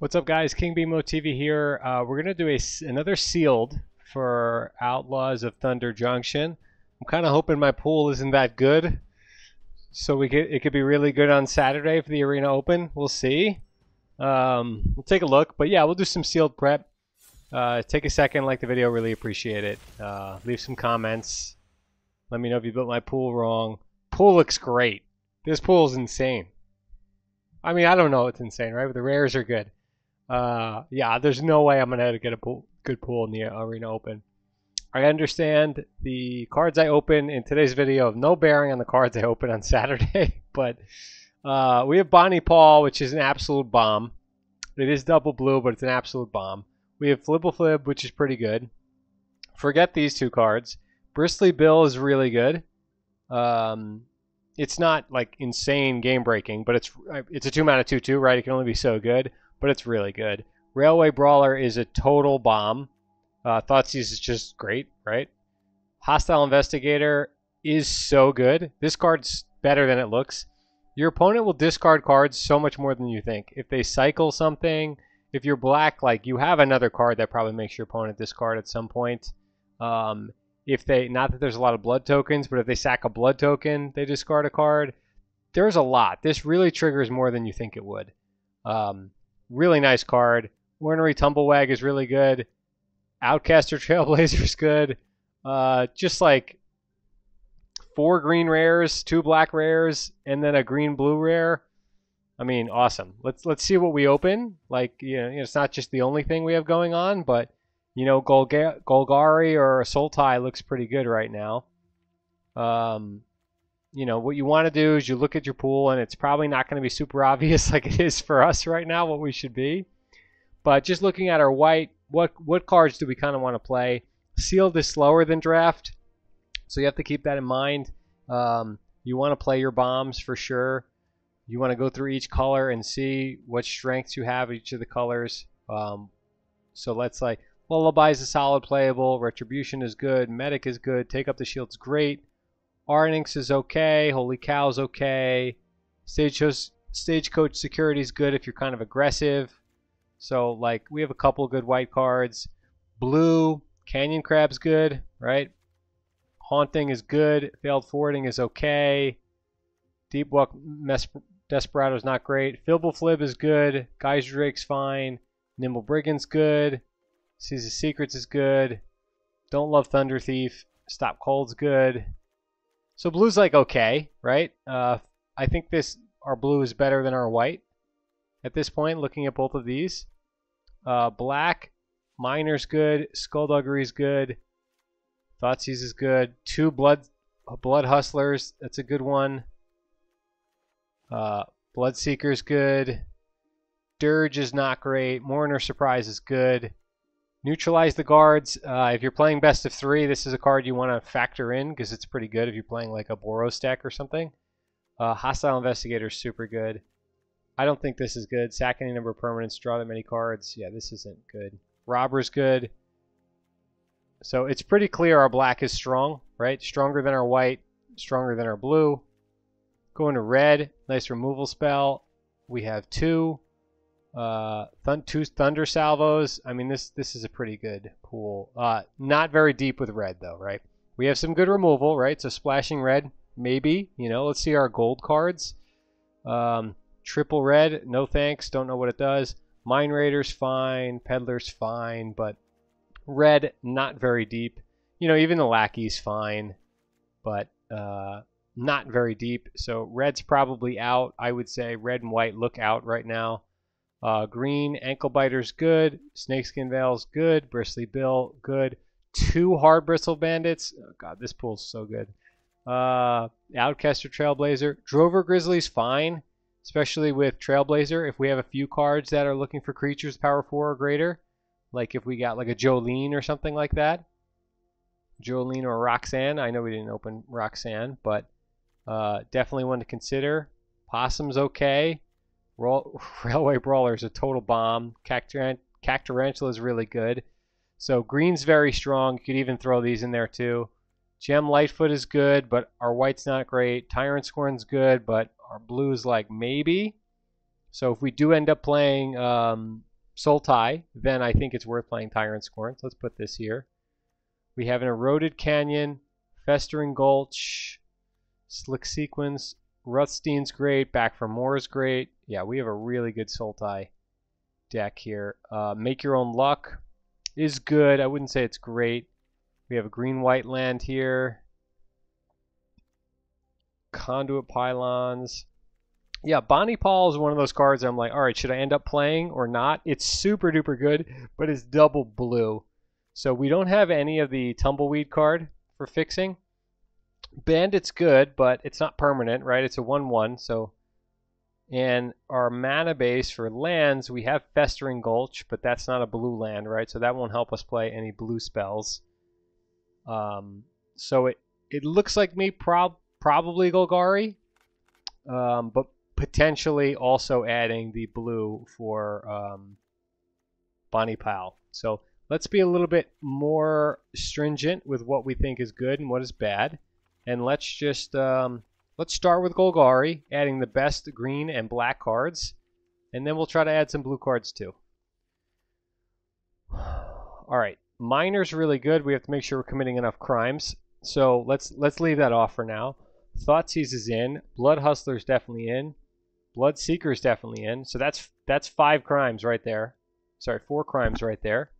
What's up, guys? King Bimo TV here. We're going to do another sealed for Outlaws of Thunder Junction. I'm kind of hoping my pool isn't that good, so it could be really good on Saturday for the Arena Open. We'll see. We'll take a look, but yeah, we'll do some sealed prep. Take a second, like the video, really appreciate it. Leave some comments. Let me know if you built my pool wrong. Pool looks great. This pool is insane. I mean, I don't know, it's insane, right? But the rares are good. Yeah, there's no way I'm gonna get a good pool in the Arena Open. I understand the cards I open in today's video have no bearing on the cards I open on Saturday, but we have Bonnie Paul, which is an absolute bomb. It is double blue, but it's an absolute bomb. We have Fibble Flib, which is pretty good. Forget these two cards. Bristly Bill is really good. It's not like insane game breaking, but it's a 2-mana 2/2, right? It can only be so good. But it's really good. Railway Brawler is a total bomb. Thoughtseize is just great, right? Hostile Investigator is so good. This card's better than it looks. Your opponent will discard cards so much more than you think. If they cycle something, if you're black, like, you have another card that probably makes your opponent discard at some point. If they, not that there's a lot of blood tokens, but if they sack a blood token, they discard a card. There's a lot. This really triggers more than you think it would. Really nice card. Ornery Tumblewag is really good. Outcaster Trailblazer is good. Just like 4 green rares, 2 black rares, and then a green-blue rare. I mean, awesome. Let's see what we open. Like, you know, it's not just the only thing we have going on, but, you know, Golgari or Sultai looks pretty good right now. You know, what you want to do is you look at your pool, and it's probably not going to be super obvious like it is for us right now what we should be. But just looking at our white, what cards do we kind of want to play? Sealed is slower than draft, so you have to keep that in mind. You want to play your bombs for sure. You want to go through each color and see what strengths you have each of the colors. So let's, like, Lullaby is a solid playable. Retribution is good. Medic is good. Take Up the Shield's great. Arnix is okay. Holy Cow is okay. Stagecoach Security is good if you're kind of aggressive. So, like, we have a couple good white cards. Blue, Canyon Crab's good, right? Haunting is good. Failed Forwarding is okay. Deep Walk Desperado is not great. Fibble Flib is good. Geyser Drake's fine. Nimble Brigand's good. Seize the Secrets is good. Don't Love Thunder Thief. Stop Cold's good. So blue's, like, okay, right? I think our blue is better than our white at this point, looking at both of these. Black, Miner's good. Skullduggery's good. Thoughtseize is good. 2 Blood Hustlers, that's a good one. Bloodseeker's good. Dirge is not great. Mourner Surprise is good. Neutralize the Guards. If you're playing best of 3, this is a card you want to factor in because it's pretty good if you're playing like a Boros deck or something. Hostile Investigator is super good. I don't think this is good. Sack any number of permanents, draw that many cards. Yeah, this isn't good. Robber's good. So it's pretty clear our black is strong, right? Stronger than our white, stronger than our blue. Going to red, nice removal spell. We have 2. 2 Thunder Salvos. I mean, this is a pretty good pool. Not very deep with red, though, right? We have some good removal, right? So splashing red, maybe. You know, let's see our gold cards. Triple red, no thanks. Don't know what it does. Mine Raider's fine. Peddler's fine. But red, not very deep. You know, even the Lackey's fine. But not very deep. So red's probably out. I would say red and white look out right now. Green, Ankle Biter's good. Snakeskin Veils, good. Bristly Bill, good. 2 Hardbristle Bandits. Oh, God, this pool's so good. Outcaster Trailblazer. Drover Grizzly's fine, especially with Trailblazer. If we have a few cards that are looking for creatures power 4 or greater, like if we got like a Jolene or something like that. Jolene or Roxanne. I know we didn't open Roxanne, but definitely one to consider. Possum's okay. Railway Brawler is a total bomb. Cactarantula is really good. So green's very strong. You could even throw these in there too. Gem Lightfoot is good, but our white's not great. Tyrant Scorn's good, but our blue's like maybe. So if we do end up playing Sultai, then I think it's worth playing Tyrant Scorn. So let's put this here. We have an Eroded Canyon, Festering Gulch, Slick Sequence, Ruthstein's great, Back for More is great. Yeah, we have a really good Sultai deck here. Make Your Own Luck is good. I wouldn't say it's great. We have a green-white land here. Conduit Pylons. Yeah, Bonnie Paul is one of those cards that I'm like, all right, should I end up playing or not? It's super duper good, but it's double blue. So we don't have any of the Tumbleweed card for fixing. Bandit's good, but it's not permanent, right? It's a 1/1, so... And our mana base for lands, we have Festering Gulch, but that's not a blue land, right? So that won't help us play any blue spells. So it looks like me probably Golgari, but potentially also adding the blue for Bonnie Powell. So let's be a little bit more stringent with what we think is good and what is bad. And let's just... let's start with Golgari, adding the best green and black cards, and then we'll try to add some blue cards too. All right, Miner's really good. We have to make sure we're committing enough crimes, so let's leave that off for now. Thoughtseizes is in. Blood Hustler's definitely in. Blood Seeker's definitely in. So that's 5 crimes right there. Sorry, 4 crimes right there.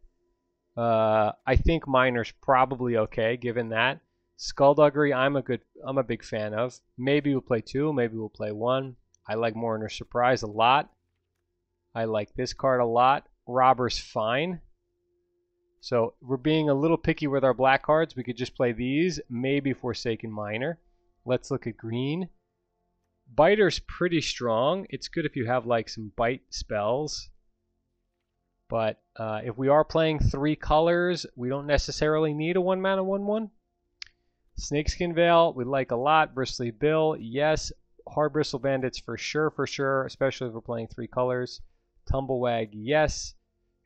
I think Miner's probably okay given that. Skullduggery, I'm a big fan of. Maybe we'll play 2, maybe we'll play 1. I like Mourner Surprise a lot. I like this card a lot. Robber's fine. So we're being a little picky with our black cards. We could just play these. Maybe Forsaken Miner. Let's look at green. Biter's pretty strong. It's good if you have like some bite spells. But if we are playing 3 colors, we don't necessarily need a 1-mana 1/1. Snakeskin Veil, we like a lot. Bristly Bill, yes. Hardbristle Bandits for sure, especially if we're playing 3 colors. Tumblewag, yes.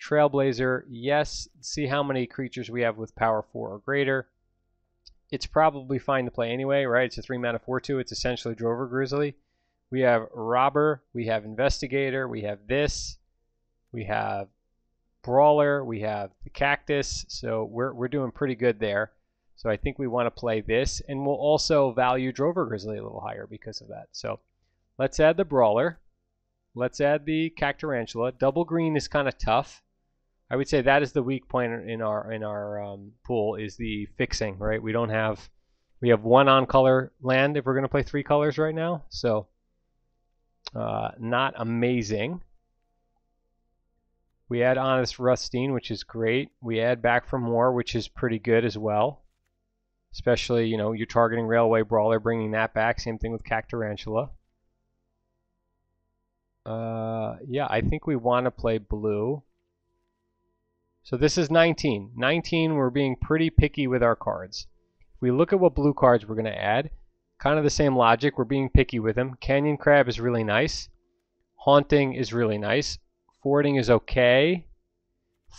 Trailblazer, yes. See how many creatures we have with power 4 or greater. It's probably fine to play anyway, right? It's a 3-mana 4/2. It's essentially Drover Grizzly. We have Robber, we have Investigator, we have this, we have Brawler, we have the Cactus. So we're doing pretty good there. So I think we want to play this, and we'll also value Drover Grizzly a little higher because of that. So let's add the Brawler. Let's add the Cactarantula. Double green is kind of tough. I would say that is the weak point in our pool, is the fixing, right? We have 1 on-color land if we're going to play 3 colors right now. So not amazing. We add Honest Ruthstein, which is great. We add Back for More, which is pretty good as well. Especially, you know, you're targeting Railway Brawler, bringing that back. Same thing with Cactarantula. Yeah, I think we want to play blue. So this is 19. 19, we're being pretty picky with our cards. If we look at what blue cards we're going to add, kind of the same logic. We're being picky with them. Canyon Crab is really nice. Haunting is really nice. Forwarding is okay.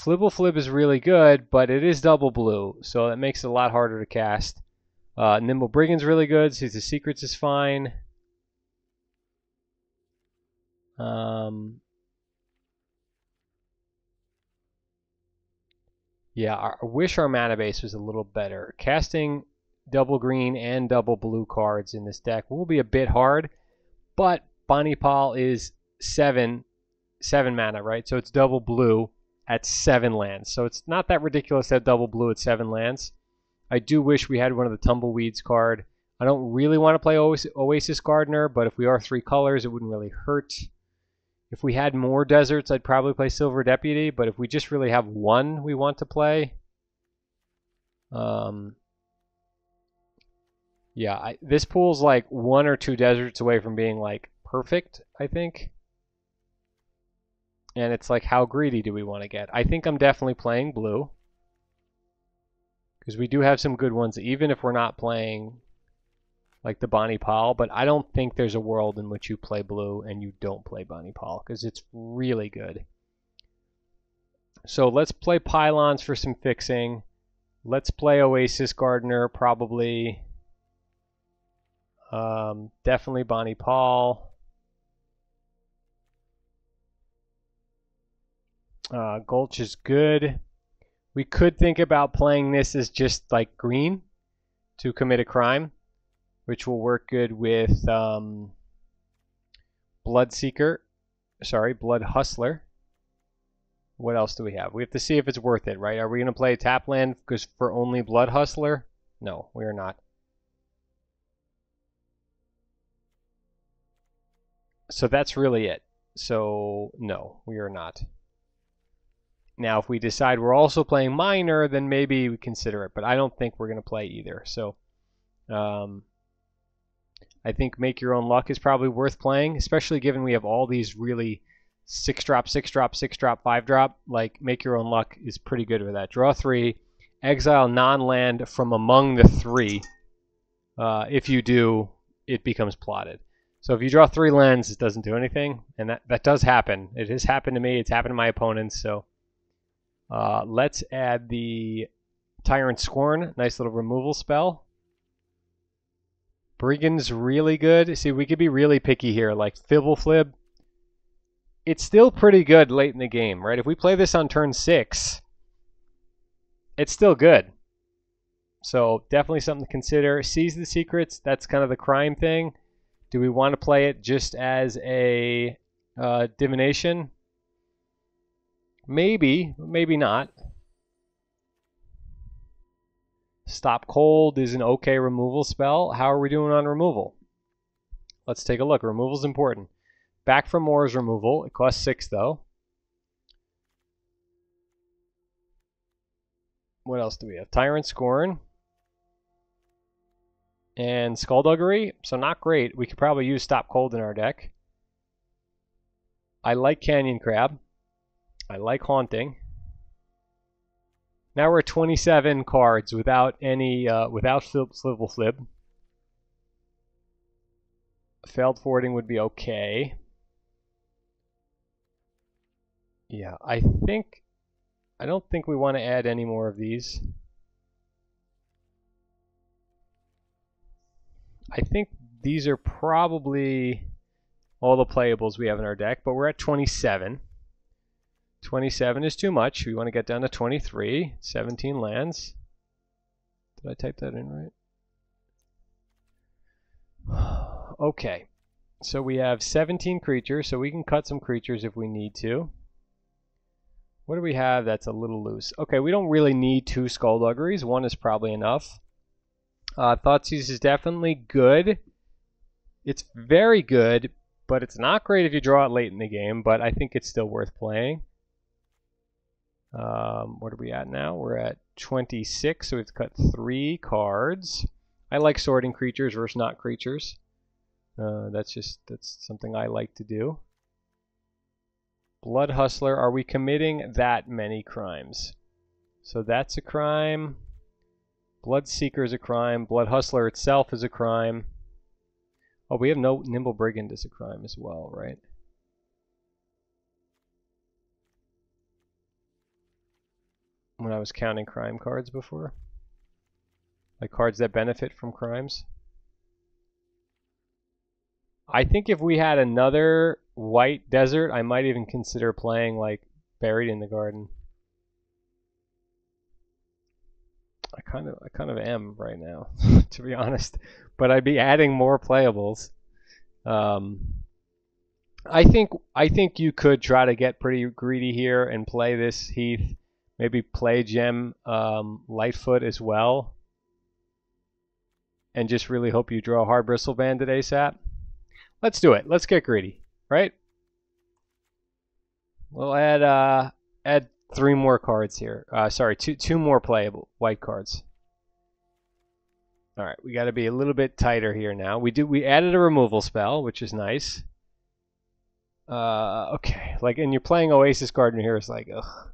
Fibble Flib is really good, but it is double blue, so that makes it a lot harder to cast. Nimble Brigand's really good. Sees the Secrets is fine. Yeah, I wish our mana base was a little better. Casting double green and double blue cards in this deck will be a bit hard, but Bonnie Paul is 7 mana, right? So it's double blue at 7 lands. So it's not that ridiculous to have double blue at 7 lands. I do wish we had one of the Tumbleweeds card. I don't really want to play Oasis Gardener, but if we are 3 colors, it wouldn't really hurt. If we had more deserts, I'd probably play Silver Deputy, but if we just really have 1 we want to play. Yeah, this pool's like 1 or 2 deserts away from being like perfect, I think. And it's like, how greedy do we want to get? I think I'm definitely playing blue. Because we do have some good ones, even if we're not playing like the Bonnie Paul. But I don't think there's a world in which you play blue and you don't play Bonnie Paul, because it's really good. So let's play Pylons for some fixing. Let's play Oasis Gardener, probably. Definitely Bonnie Paul. Gulch is good. We could think about playing this as just like green to commit a crime, which will work good with Blood Hustler. What else do we have? We have to see if it's worth it, right? Are we going to play tap land because for only Blood Hustler? No, we are not. So that's really it. So no, we are not. Now, if we decide we're also playing minor, then maybe we consider it. But I don't think we're going to play either. So I think Make Your Own Luck is probably worth playing, especially given we have all these really 6-drop, 6-drop, 6-drop, 5-drop. Like, Make Your Own Luck is pretty good with that. Draw 3. Exile non-land from among the 3. If you do, it becomes plotted. So if you draw 3 lands, it doesn't do anything. And that does happen. It has happened to me. It's happened to my opponents. So... let's add the Tyrant Scorn. Nice little removal spell. Brigand's really good. See, we could be really picky here. Like, Fibble Flib. It's still pretty good late in the game, right? If we play this on turn 6, it's still good. So, definitely something to consider. Seize the Secrets. That's kind of the crime thing. Do we want to play it just as a divination? Maybe, maybe not. Stop Cold is an okay removal spell. How are we doing on removal? Let's take a look. Removal is important. Back for More is removal. It costs 6, though. What else do we have? Tyrant Scorn. And Skullduggery. So not great. We could probably use Stop Cold in our deck. I like Canyon Crab. I like Haunting. Now we're at 27 cards without any without Fibble Flib. Failed forwarding would be okay. Yeah, I don't think we want to add any more of these. I think these are probably all the playables we have in our deck, but we're at 27. 27 is too much. We want to get down to 23. 17 lands. Did I type that in right? Okay. So we have 17 creatures, so we can cut some creatures if we need to. What do we have that's a little loose? Okay, we don't really need 2 Skullduggeries. 1 is probably enough. Thoughtseize is definitely good. It's very good, but it's not great if you draw it late in the game, but I think it's still worth playing. What are we at now? We're at 26, so we've cut 3 cards. I like sorting creatures versus not creatures. That's something I like to do. Blood Hustler, are we committing that many crimes? So that's a crime. Blood Seeker is a crime. Blood Hustler itself is a crime. Oh, we have no Nimble Brigand is a crime as well, right? When I was counting crime cards before. Like cards that benefit from crimes. I think if we had another white desert, I might even consider playing like Buried in the Garden. I kind of am right now, to be honest. But I'd be adding more playables. I think you could try to get pretty greedy here and play this Heath. Maybe play Gem Lightfoot as well. And just really hope you draw a Hardbristle Bandit ASAP. Let's do it. Let's get greedy, right? We'll add 3 more cards here. Sorry, two more playable white cards. All right, we got to be a little bit tighter here now. We added a removal spell, which is nice. Okay, like, and you're playing Oasis Gardener here. It's like, ugh.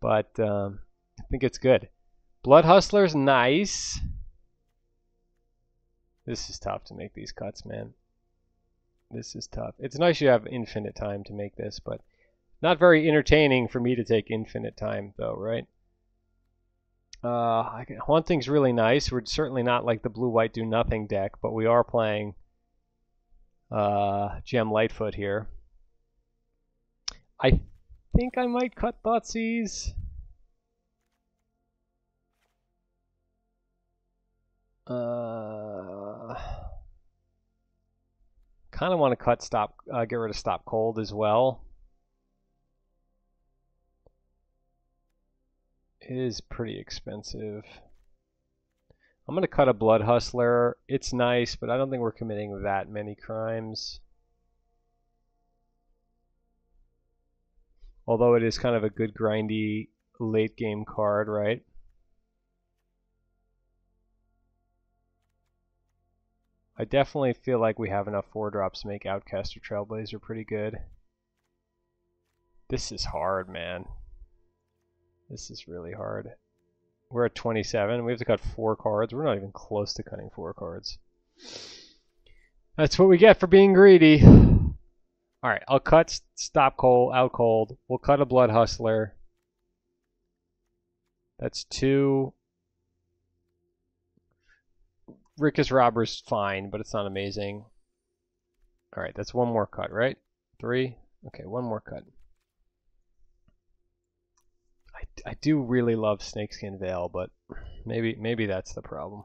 But I think it's good. Blood Hustler's nice. This is tough to make these cuts, man. This is tough. It's nice you have infinite time to make this, but not very entertaining for me to take infinite time, though, right? Haunting's really nice. We're certainly not like the blue-white do-nothing deck, but we are playing Gem Lightfoot here. I think I might cut Thoughtseize. Kind of want to cut get rid of Stop Cold as well. It is pretty expensive. I'm gonna cut a Blood Hustler. It's nice, but I don't think we're committing that many crimes. Although it is kind of a good grindy late game card, right? I definitely feel like we have enough 4-drops to make Outcaster Trailblazer pretty good. This is hard, man. This is really hard. We're at 27. We have to cut 4 cards. We're not even close to cutting 4 cards. That's what we get for being greedy. Alright, I'll cut Stop Cold, Out Cold. We'll cut a Blood Hustler. That's 2. Rickus Robber's fine, but it's not amazing. Alright, that's 1 more cut, right? 3? Okay, 1 more cut. I do really love Snakeskin Veil, but maybe that's the problem.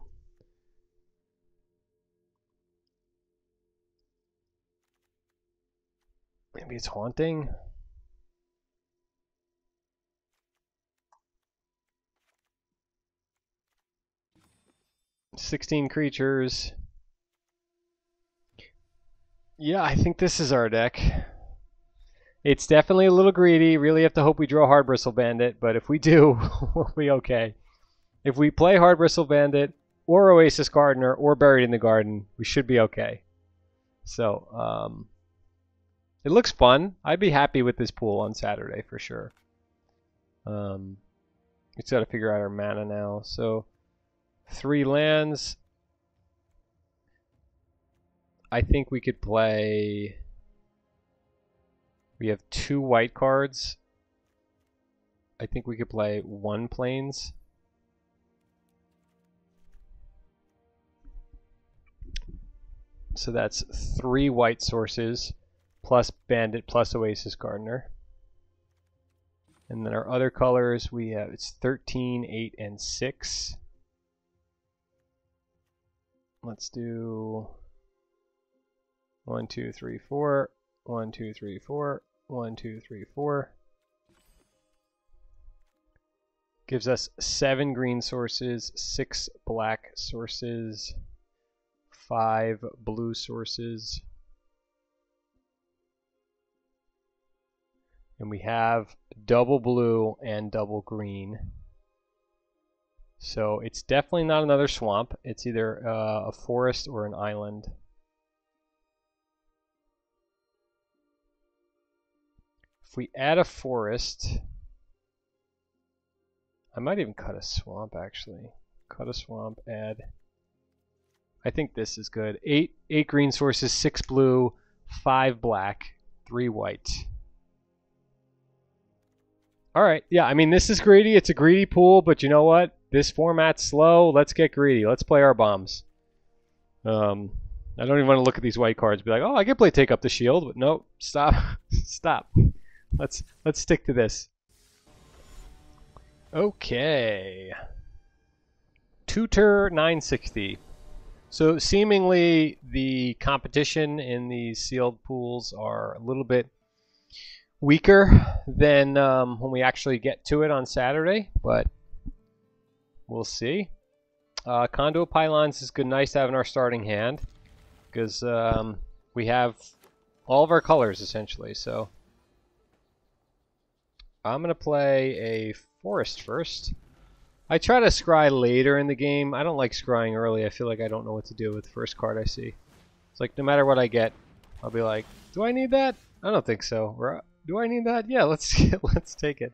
Maybe it's Haunting. . 16 creatures. Yeah, I think this is our deck. It's definitely a little greedy. Really have to hope we draw Hardbristle Bandit, but if we do, we'll be okay. If we play Hardbristle Bandit or Oasis Gardener or Buried in the Garden, we should be okay. So, it looks fun. I'd be happy with this pool on Saturday for sure. We just got to figure out our mana now. So, 3 lands. I think we could play... We have 2 white cards. I think we could play 1 plains. So that's 3 white sources, plus Bandit, plus Oasis Gardener. And then our other colors, we have, it's 13, 8, and 6. Let's do 1, 2, 3, 4, 1, 2, 3, 4. 1, 2, 3, 4 gives us 7 green sources, 6 black sources, 5 blue sources, and we have double blue and double green. So it's definitely not another swamp. It's either a forest or an island. If we add a forest, I might even cut a swamp actually. Cut a swamp, add. I think this is good. 8 green sources, 6 blue, 5 black, 3 white. Alright, yeah, I mean this is greedy. It's a greedy pool, but you know what? This format's slow. Let's get greedy. Let's play our bombs. I don't even want to look at these white cards and be like, oh, I can play Take Up the Shield, but no, stop. Stop. Let's stick to this. Okay. Tutor 960. So seemingly the competition in these sealed pools are a little bit weaker than when we actually get to it on Saturday, but we'll see. Conduit Pylons is good, nice to have in our starting hand because we have all of our colors essentially, so... I'm going to play a forest first. I try to scry later in the game. I don't like scrying early. I feel like I don't know what to do with the first card I see. It's like no matter what I get, I'll be like, do I need that? I don't think so. Or, do I need that? Yeah, let's take it.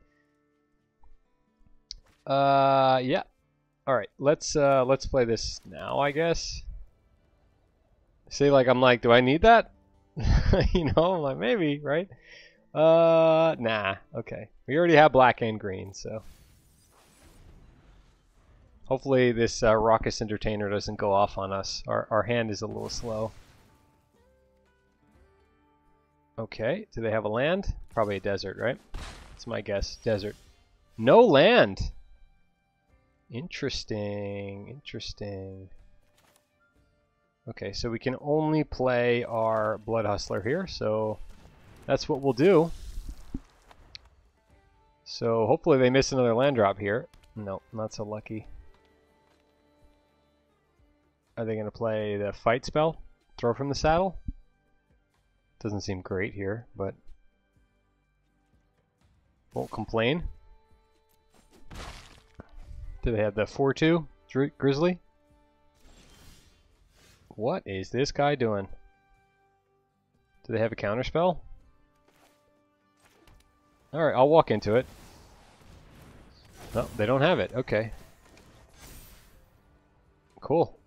Yeah. All right, let's play this now, I guess. See, like I'm like, do I need that? You know, I'm like maybe, right? Nah, okay. We already have black and green, so. Hopefully this raucous entertainer doesn't go off on us. Our hand is a little slow. Okay, do they have a land? Probably a desert, right? That's my guess. Desert. No land. Interesting. Interesting. Okay, so we can only play our Blood Hustler here, so that's what we'll do. So hopefully they miss another land drop here. Nope, not so lucky. Are they going to play the fight spell? Throw from the saddle? Doesn't seem great here, but won't complain. Do they have the 4-2 Grizzly? What is this guy doing? Do they have a counterspell? Alright, I'll walk into it. No, they don't have it. Okay. Cool.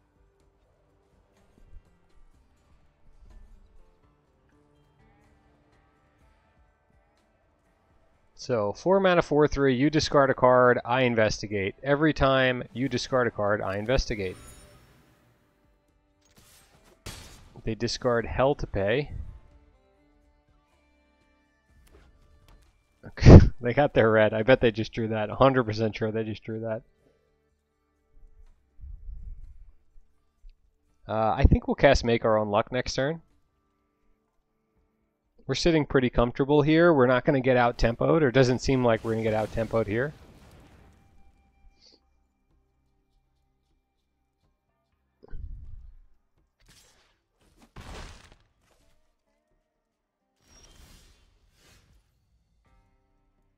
So, 4 mana, 4-3, you discard a card, I investigate. Every time you discard a card, I investigate. They discard Hell to Pay. Okay. They got their red. I bet they just drew that. 100% sure they just drew that. I think we'll cast Make Our Own Luck next turn. We're sitting pretty comfortable here. We're not going to get out-tempoed, or it doesn't seem like we're going to get out-tempoed here.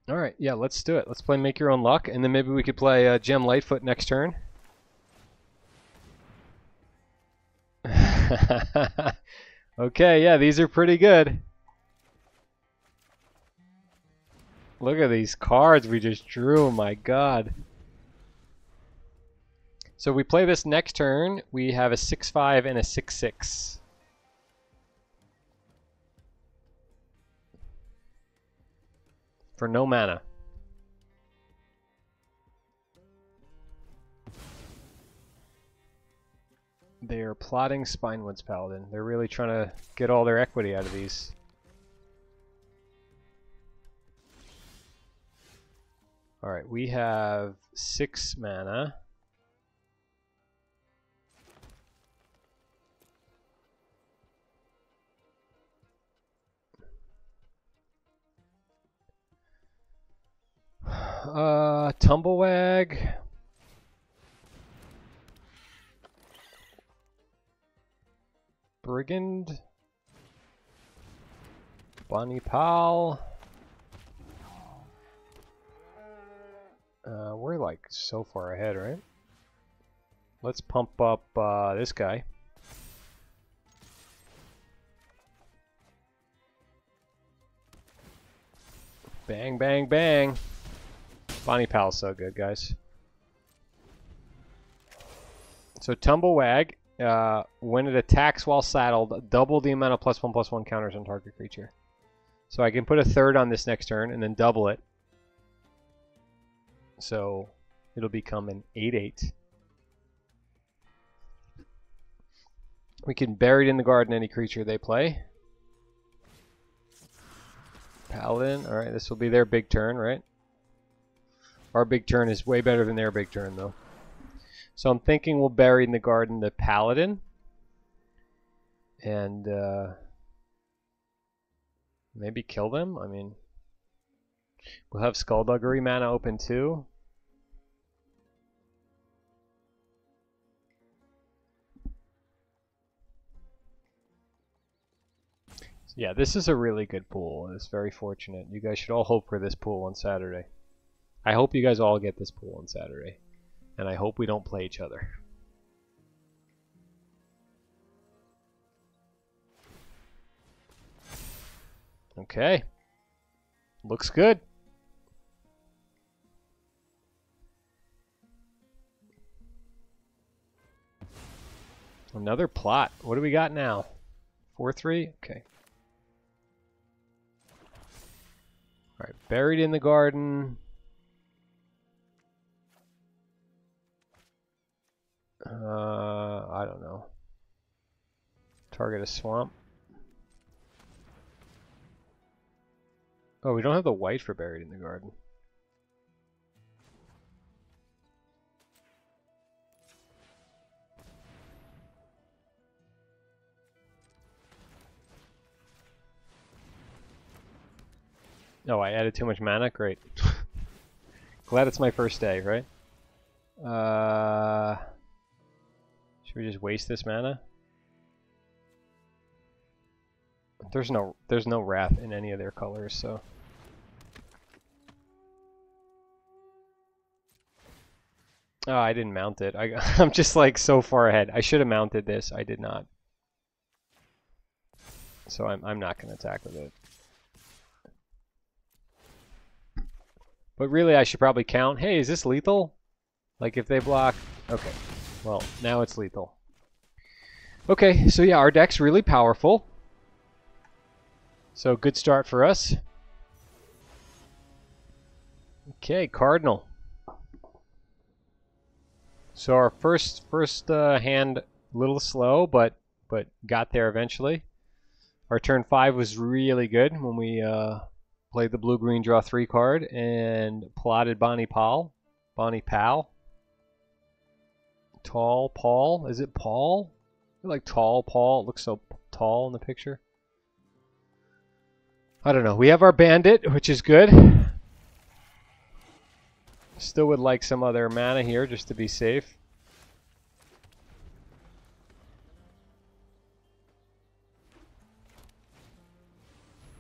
Alright, yeah, let's do it. Let's play Make Your Own Luck, and then maybe we could play Gem Lightfoot next turn. Okay, yeah, these are pretty good. Look at these cards we just drew, my god. So we play this next turn. We have a 6-5 and a 6-6. For no mana. They are plotting Spinewood's Paladin. They're really trying to get all their equity out of these. Alright, we have 6 mana. Tumblewag. Brigand. Bonnie Paul. We're like so far ahead, right? Let's pump up this guy. Bang, bang, bang. Bonnie Pal's so good, guys. So Tumblewag, when it attacks while saddled, double the amount of +1/+1 counters on target creature. So I can put a 3rd on this next turn and then double it. So it'll become an 8/8. We can bury it in the garden any creature they play. Paladin, alright, this will be their big turn, right? Our big turn is way better than their big turn, though. So I'm thinking we'll bury in the garden the Paladin. And maybe kill them. I mean, we'll have Skullduggery mana open, too. So yeah, this is a really good pool. It's very fortunate. You guys should all hope for this pool on Saturday. I hope you guys all get this pool on Saturday, and I hope we don't play each other. Okay. Looks good. Another plot. What do we got now? 4-3? Okay. Alright, buried in the garden. I don't know. Target a swamp. Oh, we don't have the white for Buried in the Garden. No, I added too much mana? Great. Glad it's my first day, right? Should we just waste this mana? There's no wrath in any of their colors, so. Oh, I didn't mount it. I'm just like so far ahead. I should have mounted this. I did not. So I'm not gonna attack with it. But really, I should probably count. Hey, is this lethal? Like if they block. Okay. Well, now it's lethal. Okay, so yeah, our deck's really powerful. So good start for us. Okay, Cardinal. So our first hand, a little slow, but got there eventually. Our turn 5 was really good when we played the blue-green draw 3 card and plotted Bonnie Paul. Tall Paul, is it Paul? I like Tall Paul, it looks so tall in the picture. I don't know. We have our Bandit, which is good. Still would like some other mana here just to be safe.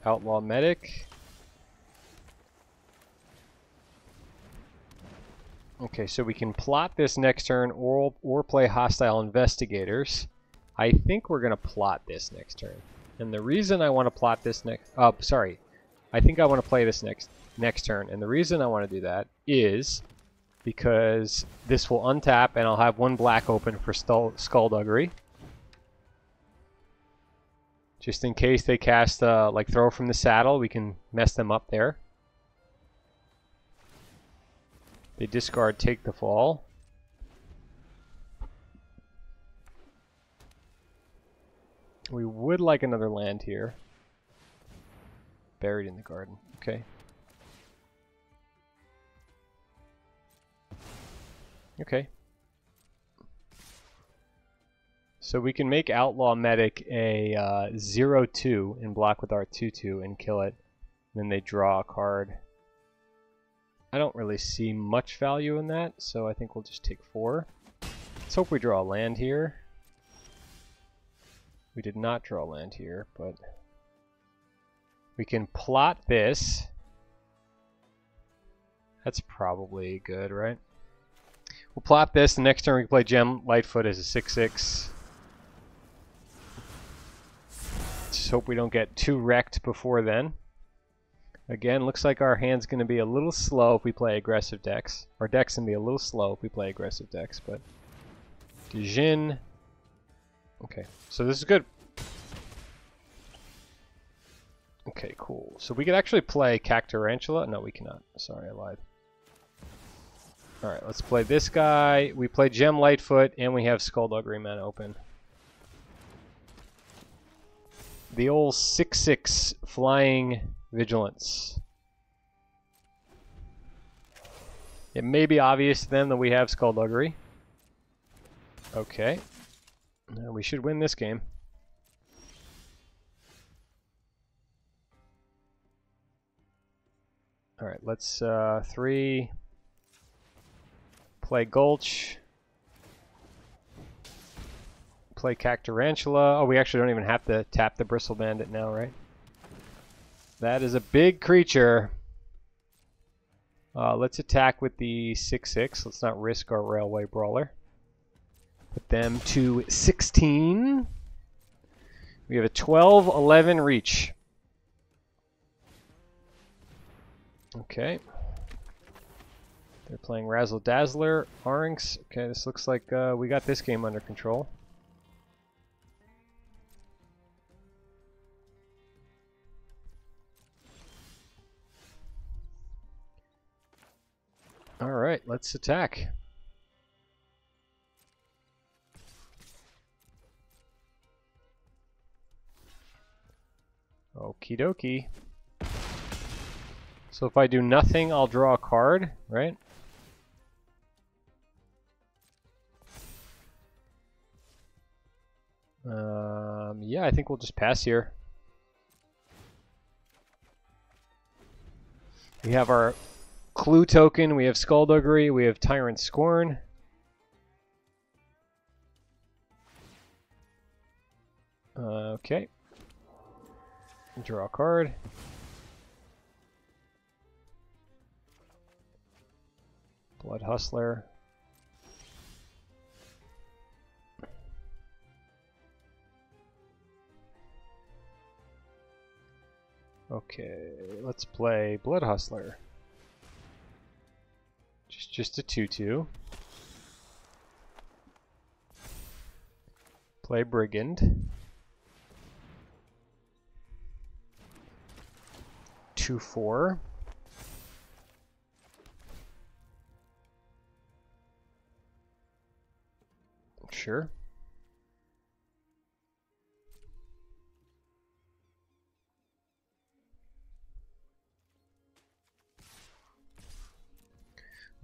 Outlaw Medic. Okay, so we can plot this next turn or play Hostile Investigators. I think we're going to plot this next turn. And the reason I want to plot this next... I think I want to play this next turn. And the reason I want to do that is because this will untap and I'll have one black open for Skullduggery. Just in case they cast, like, Throw from the Saddle, we can mess them up there. They discard, take the fall. We would like another land here. Buried in the Garden. Okay. Okay. So we can make Outlaw Medic a 0-2 and block with our 2-2 and kill it. And then they draw a card. I don't really see much value in that, so I think we'll just take 4. Let's hope we draw a land here. We did not draw land here, but we can plot this. That's probably good, right? We'll plot this. The next turn we can play Gem Lightfoot as a 6-6. Just hope we don't get too wrecked before then. Again, looks like our hand's going to be a little slow if we play aggressive decks. Our deck's going to be a little slow if we play aggressive decks, but... Dijin... Okay, so this is good. Okay, cool. So we could actually play Cactarantula. No, we cannot. Sorry, I lied. Alright, let's play this guy. We play Gem Lightfoot, and we have Skullduggery mana open. The old 6-6 Flying Vigilance. It may be obvious to them that we have Skullduggery. Okay. We should win this game. Alright, let's play Gulch. Play Cactarantula. Oh, we actually don't even have to tap the Bristle Bandit now, right? That is a big creature. Let's attack with the 6-6. Let's not risk our Railway Brawler. Put them to 16. We have a 12-11 reach. Okay. They're playing Razzle Dazzler, Oryx. Okay, this looks like we got this game under control. All right, let's attack. Okie dokie. So if I do nothing, I'll draw a card, right? Yeah, I think we'll just pass here. We have our clue token, we have Skullduggery, we have Tyrant Scorn. Okay. Draw a card. Blood Hustler. Okay, let's play Blood Hustler. Just a 2/2. Play Brigand. 2/4. Sure.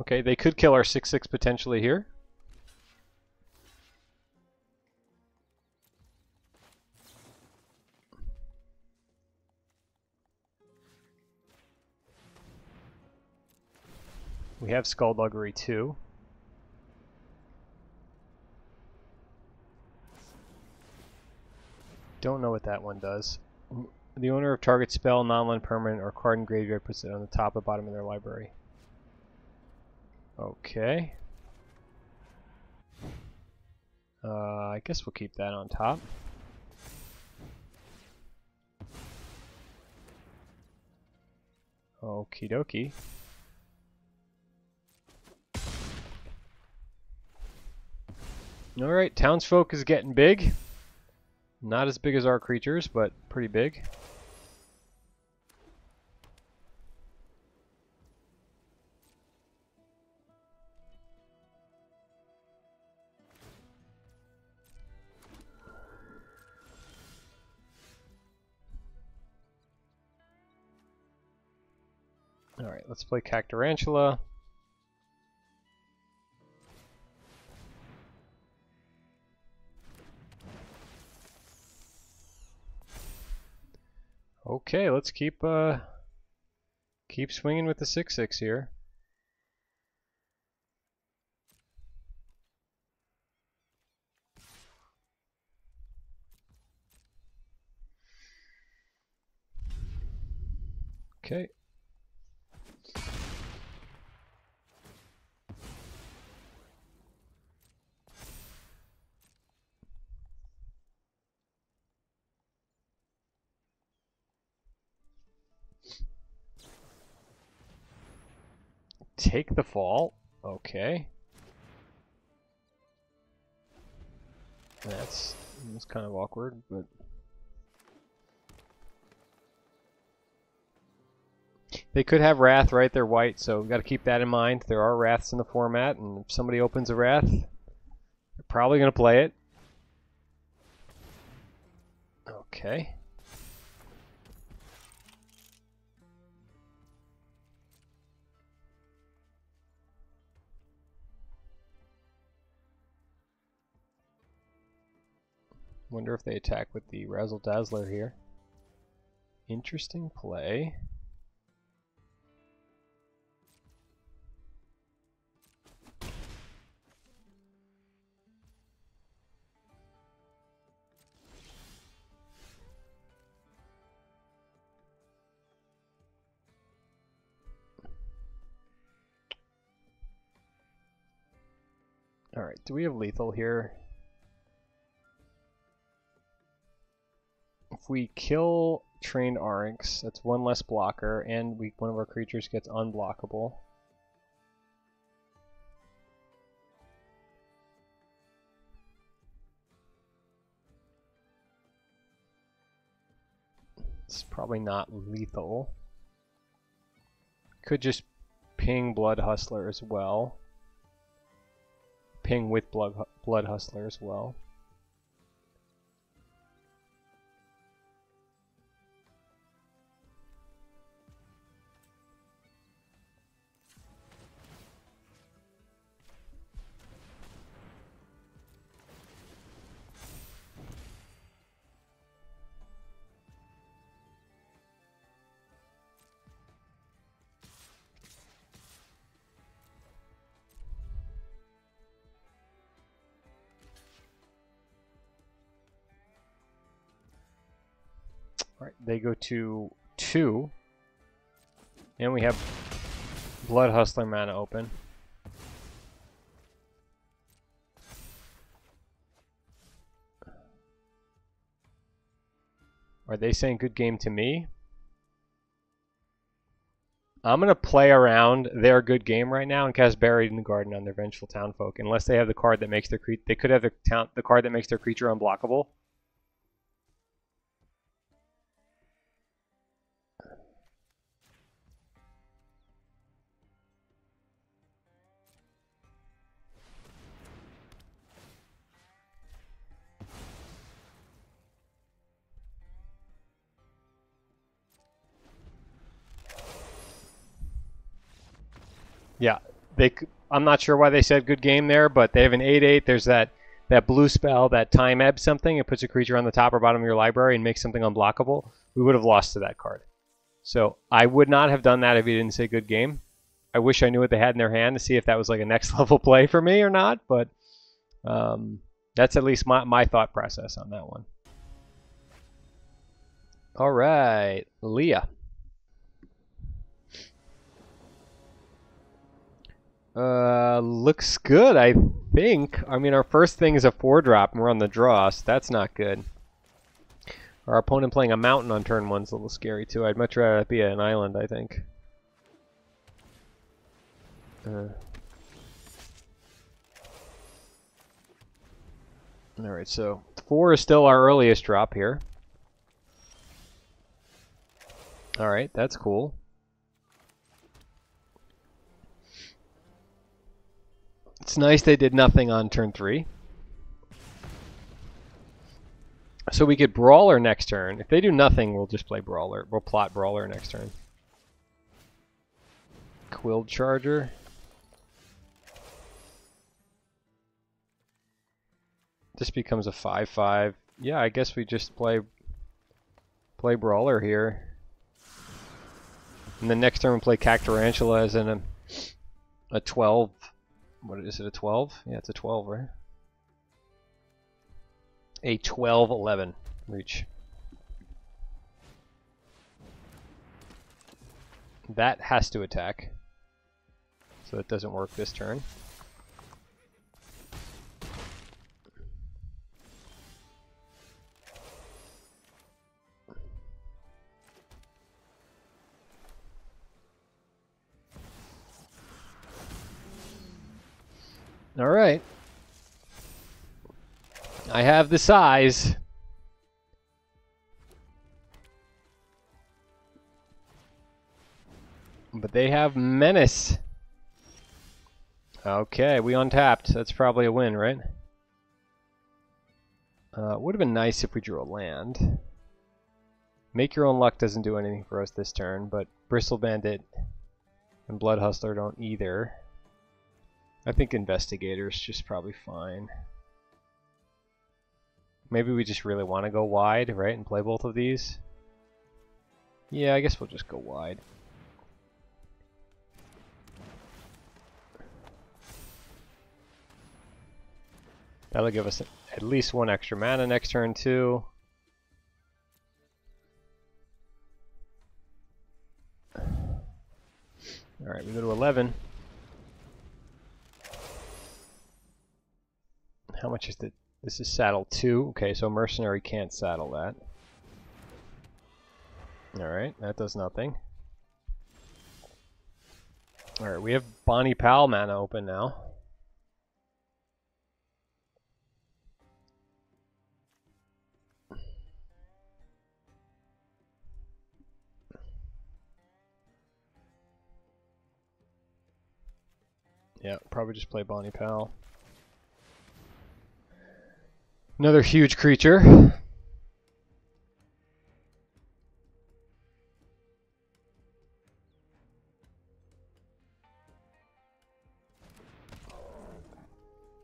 Okay, they could kill our 6/6 potentially here. We have Skullduggery too. Don't know what that one does. The owner of target spell, non-land permanent, or card in graveyard puts it on the top or bottom of their library. Okay. I guess we'll keep that on top. Okie dokie. Alright, Townsfolk is getting big. Not as big as our creatures, but pretty big. Alright, let's play Cactarantula. Okay, let's keep keep swinging with the 6/6 here. Okay. Take the fall. Okay. That's kind of awkward, but they could have Wrath, right? They're white, so we've got to keep that in mind. There are Wraths in the format, and if somebody opens a Wrath, they're probably going to play it. Okay. Wonder if they attack with the Razzle Dazzler here. Interesting play. Alright, do we have lethal here? If we kill trained Oryx, that's one less blocker, and one of our creatures gets unblockable. It's probably not lethal. Could just ping Blood Hustler as well. Ping with Blood Hustler as well. All right, they go to 2. And we have Blood Hustler mana open. Are they saying good game to me? I'm going to play around their good game right now and cast Buried in the Garden on their Vengeful Townfolk. Unless they have the card that makes their creature... They could have the card that makes their creature unblockable. Yeah, I'm not sure why they said good game there, but they have an 8/8. There's that blue spell, that time ebb something. It puts a creature on the top or bottom of your library and makes something unblockable. We would have lost to that card. So I would not have done that if you didn't say good game. I wish I knew what they had in their hand to see if that was like a next level play for me or not, but that's at least my thought process on that one. All right, Leah. Looks good, I think. I mean, our first thing is a 4-drop, and we're on the draw, so that's not good. Our opponent playing a mountain on turn 1's a little scary, too. I'd much rather that be an island, I think. Alright, so 4 is still our earliest drop here. Alright, that's cool. It's nice they did nothing on turn 3. So we get Brawler next turn. If they do nothing, we'll just play Brawler. We'll plot Brawler next turn. Quilled Charger. This becomes a 5/5. Yeah, I guess we just play Brawler here. And then next turn we play Cactarantula as in a 12. What is it, a 12? Yeah, it's a 12, right? A 12/11 reach. That has to attack. So it doesn't work this turn. All right. I have the size. But they have menace. Okay, we untapped. That's probably a win, right? Would have been nice if we drew a land. Make Your Own Luck doesn't do anything for us this turn, but Bristle Bandit and Blood Hustler don't either. I think Investigator's just probably fine. Maybe we just really want to go wide, right, and play both of these? Yeah, I guess we'll just go wide. That'll give us at least 1 extra mana next turn, too. Alright, we go to 11. How much is the... This is saddle 2. Okay, so Mercenary can't saddle that. Alright, that does nothing. Alright, we have Bonnie Paul mana open now. Yeah, probably just play Bonnie Paul. Another huge creature.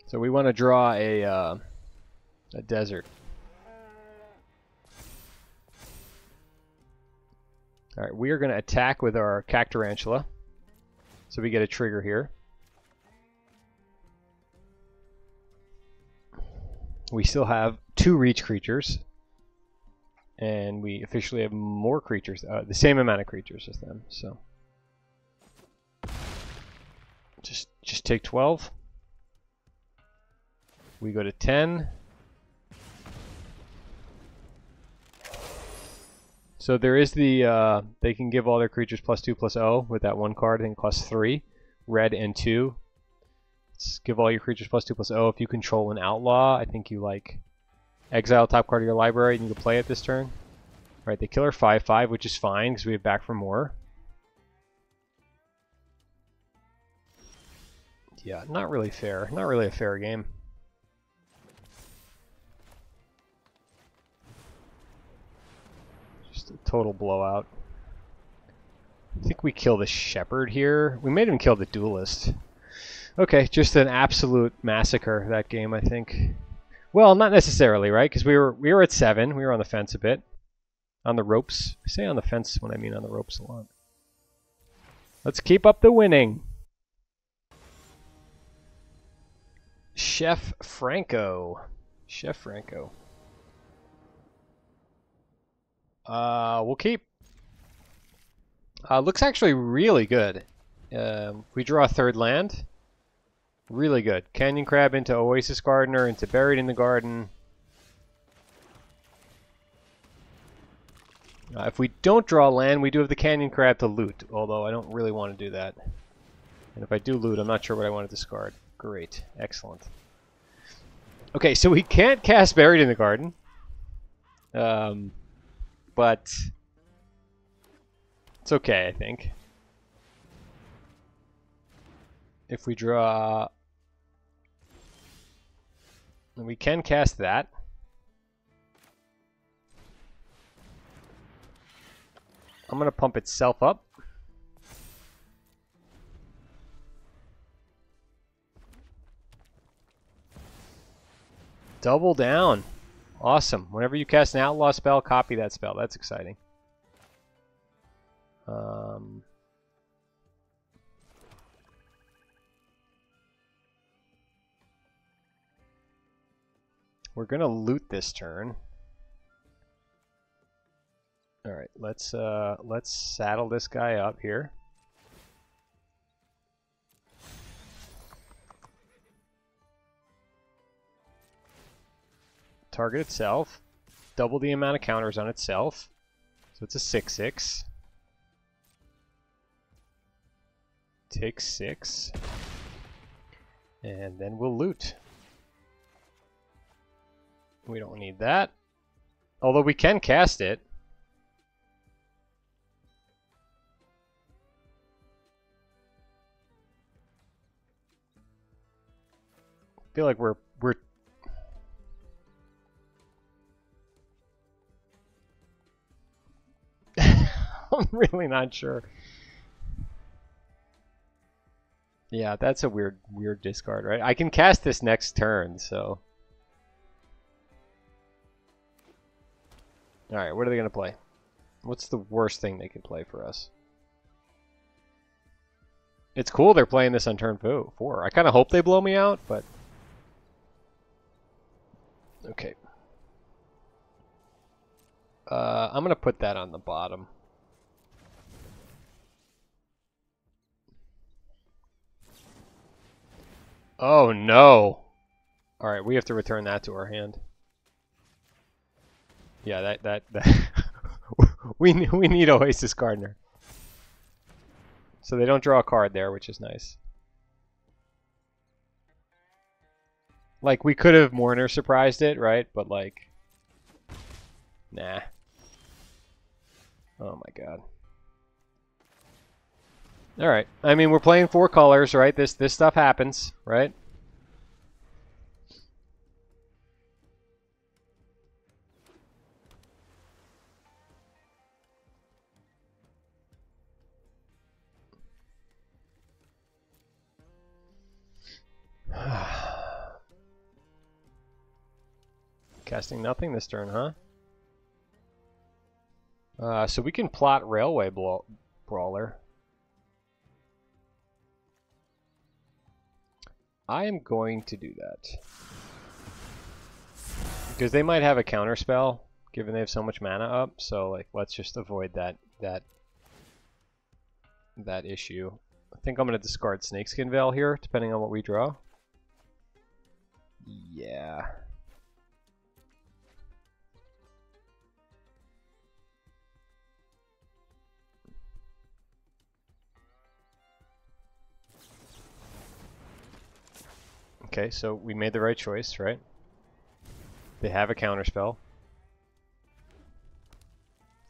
So we want to draw a desert. All right, we are going to attack with our Cactarantula. So we get a trigger here. We still have 2 reach creatures, And we officially have more creatures, the same amount of creatures as them, so. Just take 12. We go to 10. So there is the, they can give all their creatures +2/+0 with that one card, I think +3, red and 2. Let's give all your creatures +2/+0. If you control an outlaw, I think you like exile top card of your library and you can play it this turn. Alright, they kill her 5/5, which is fine because we have Back for More. Yeah, not really fair. Not really a fair game. Total blowout. I think we kill the shepherd here. We made him kill the duelist. Okay, just an absolute massacre that game, I think. Well, not necessarily, right? Because we were at 7. We were on the fence a bit, on the ropes. I say on the fence when I mean on the ropes a lot. Let's keep up the winning. Chef Franco. Chef Franco. We'll keep. Looks actually really good. We draw a third land. Really good. Canyon Crab into Oasis Gardener, into Buried in the Garden. If we don't draw land, we do have the Canyon Crab to loot, although I don't really want to do that. And if I do loot, I'm not sure what I want to discard. Great. Excellent. Okay, so we can't cast Buried in the Garden. But it's okay, I think. If we draw, we can cast that. I'm going to pump itself up. Double down. Awesome. Whenever you cast an outlaw spell, copy that spell. That's exciting. We're going to loot this turn. All right, let's saddle this guy up here. Target itself, double the amount of counters on itself, so it's a 6/6. Take 6, and then we'll loot. We don't need that, although we can cast it. I feel like we're I'm really not sure. Yeah, that's a weird discard, right? I can cast this next turn, so. Alright, what are they going to play? What's the worst thing they could play for us? It's cool they're playing this on turn 4. I kind of hope they blow me out, but. Okay. I'm going to put that on the bottom. Oh no! Alright, we have to return that to our hand. Yeah, that we need Oasis Gardener. So they don't draw a card there, which is nice. Like, we could have Mourner surprised it, right? But like, nah. Oh my god. All right. I mean, we're playing 4 colors, right? This stuff happens, right? Casting nothing this turn, huh? So we can plot Railway Brawler. I am going to do that because they might have a counter spell given they have so much mana up. So like, let's just avoid that issue. I think I'm gonna discard Snakeskin Veil here, depending on what we draw. Yeah. Okay, so we made the right choice, right? They have a counterspell.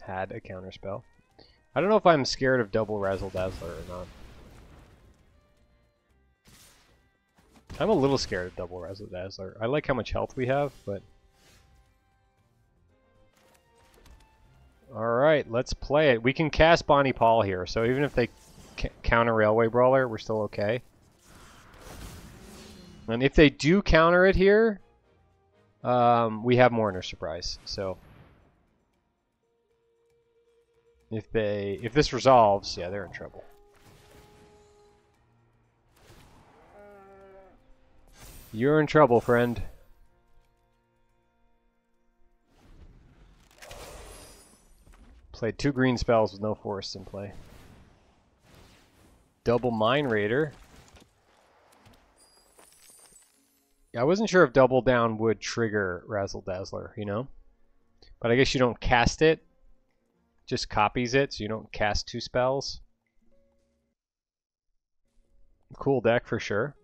Had a counterspell. I don't know if I'm scared of double Razzle Dazzler or not. I'm a little scared of double Razzle Dazzler. I like how much health we have, but... Alright, let's play it. We can cast Bonnie Paul here, so even if they counter Railway Brawler, we're still okay. And if they do counter it here, we have Mourner Surprise. So if this resolves, yeah, they're in trouble. You're in trouble, friend. Played two green spells with no forest in play. Double Mine Raider. I wasn't sure if Double Down would trigger Razzle Dazzler, you know? But I guess you don't cast it. Just copies it, so you don't cast two spells. Cool deck for sure.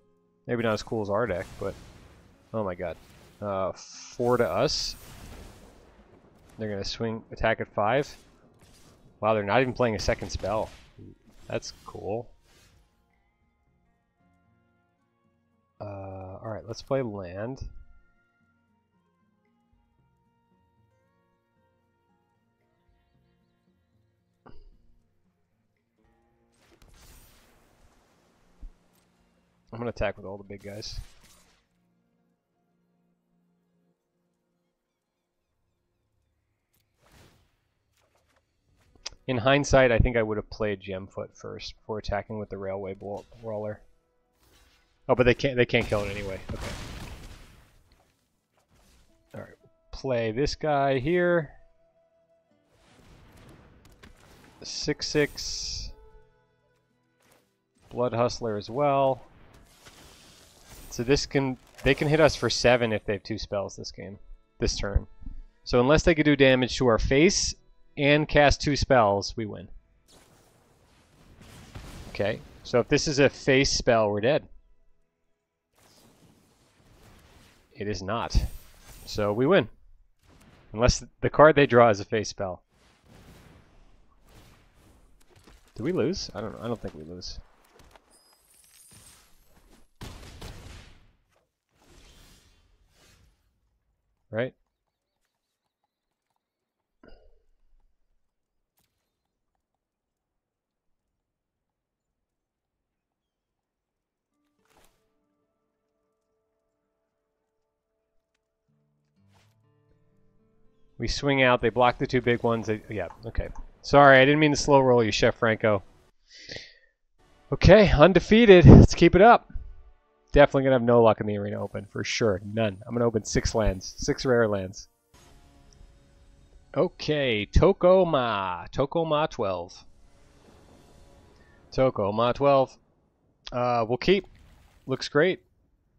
Maybe not as cool as our deck, but... Oh my god. 4 to us. They're gonna swing, attack at 5. Wow, they're not even playing a second spell. That's cool. Alright, let's play land. I'm gonna attack with all the big guys. In hindsight, I think I would have played Gemfoot first before attacking with the Railway Brawler. Oh, but they can't kill it anyway. Okay. Alright, play this guy here. 6/6 Blood Hustler as well. So they can hit us for 7 if they have two spells this turn. So unless they could do damage to our face and cast two spells, we win. Okay. So if this is a face spell, we're dead. It is not. So we win. Unless the card they draw is a face spell. Do we lose? I don't know. I don't think we lose. Right? We swing out, they block the two big ones, yeah, okay. Sorry, I didn't mean to slow roll you, Chef Franco. Okay, undefeated, let's keep it up. Definitely gonna have no luck in the arena open, for sure, none. I'm gonna open 6 lands, 6 rare lands. Okay, Tokoma, Tokoma 12. Tokoma 12, we'll keep, looks great.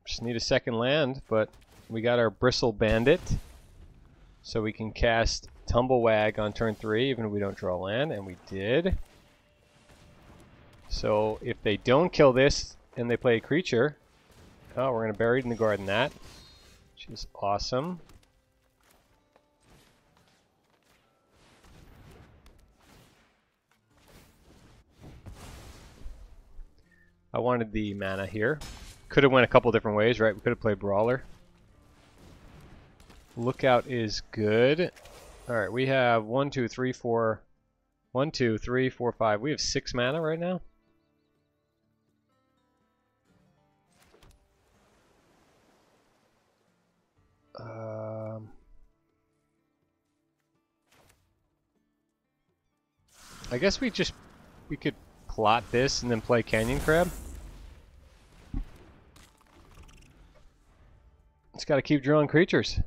Just need a second land, but we got our Bristle Bandit. So we can cast Tumblewag on turn 3, even if we don't draw land, and we did. So if they don't kill this, and they play a creature... Oh, we're going to Buried in the Garden that, which is awesome. I wanted the mana here. Could have went a couple different ways, right? We could have played Brawler. Lookout is good. Alright, we have 1, 2, 3, 4, 5. We have 6 mana right now. I guess we could plot this and then play Canyon Crab. Just gotta keep drawing creatures.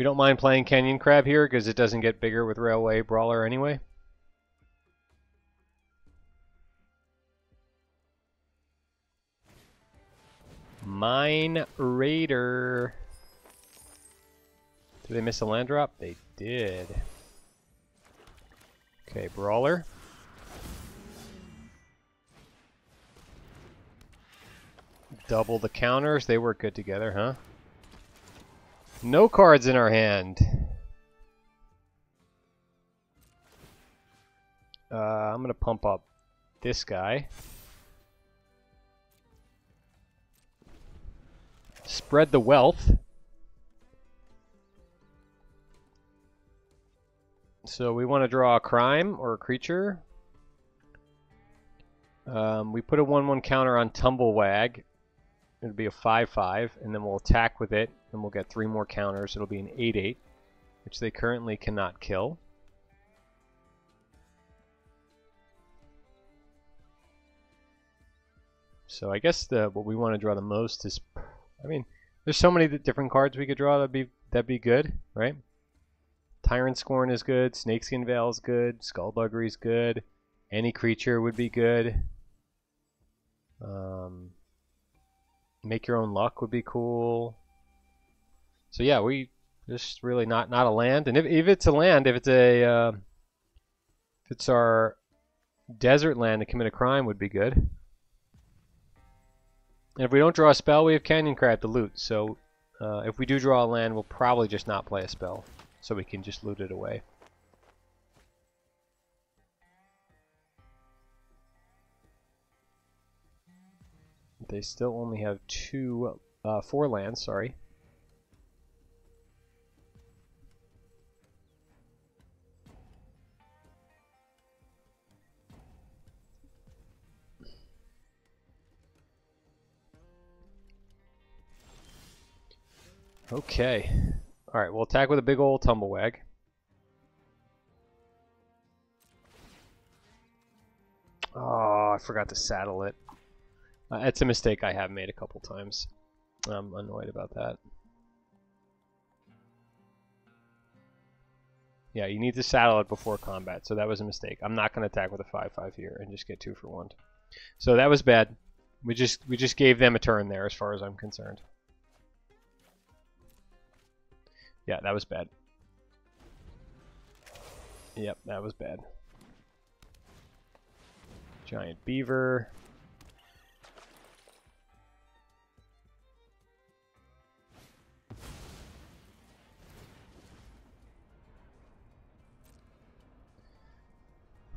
We don't mind playing Canyon Crab here because it doesn't get bigger with Railway Brawler anyway. Mine Raider. Did they miss a land drop? They did. Okay, Brawler. Double the counters. They work good together, huh? No cards in our hand. I'm going to pump up this guy. Spread the wealth. So we want to draw a crime or a creature. We put a 1-1 counter on Tumblewag. It'll be a 5-5, and then we'll attack with it, and we'll get 3 more counters. It'll be an 8-8, which they currently cannot kill. So I guess what we want to draw the most is, I mean, there's so many different cards we could draw that'd be good, right? Tyrant Scorn is good. Snakeskin Veils is good. Skullduggery is good. Any creature would be good. Make Your Own Luck would be cool. So yeah, we just really not a land. And if it's a land, if it's our desert land to commit a crime would be good. And if we don't draw a spell, we have Canyon Crab to loot. So if we do draw a land, we'll probably just not play a spell. So we can just loot it away. They still only have 4 lands, sorry. Okay. Alright, we'll attack with a big old Tumblewag. Oh, I forgot to saddle it. It's a mistake I have made a couple times. I'm annoyed about that. Yeah, you need to saddle it before combat, so that was a mistake. I'm not going to attack with a 5-5 here and just get 2 for 1. So that was bad. We just gave them a turn there as far as I'm concerned. Yeah, that was bad. Yep, that was bad. Giant beaver.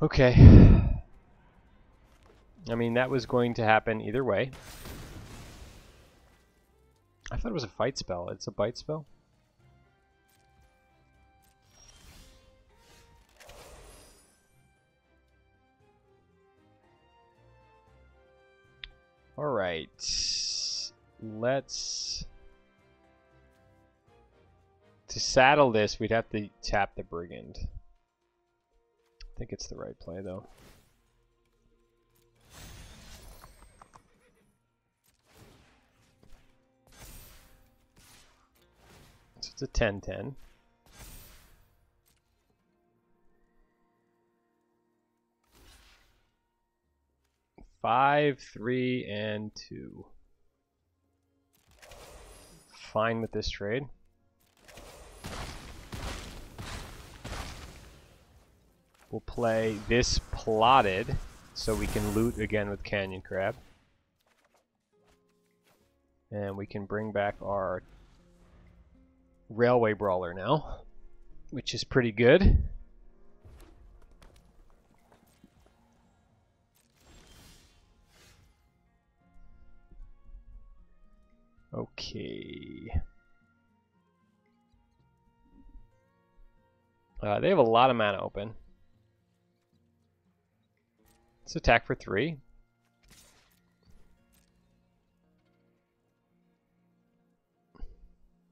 Okay. I mean, that was going to happen either way. I thought it was a fight spell. It's a bite spell? Alright. Let's... To saddle this, we'd have to tap the Brigand. I think it's the right play, though. So it's a 10-10. Five, 3, and 2. Fine with this trade. We'll play this plotted so we can loot again with Canyon Crab. And we can bring back our Railway Brawler now, which is pretty good. Okay. They have a lot of mana open. Let's attack for 3.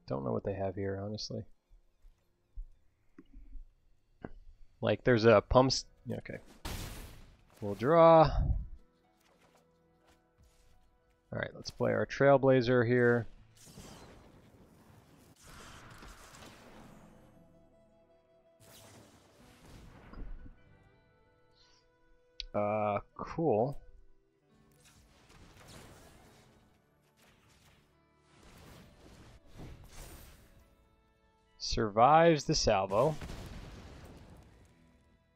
Don't know what they have here, honestly. Like, there's a pumps. Yeah, okay. We'll draw. Alright, let's play our Trailblazer here. Cool. Survives the salvo.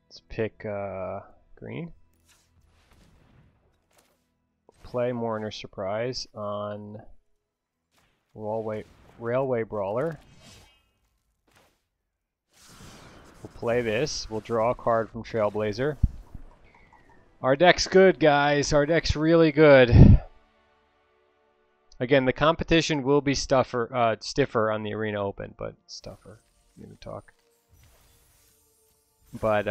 Let's pick green. Play Mourner Surprise on Railway Brawler. We'll play this. We'll draw a card from Trailblazer. Our deck's good, guys. Our deck's really good. Again, the competition will be stiffer on the Arena Open, but stiffer. New talk. But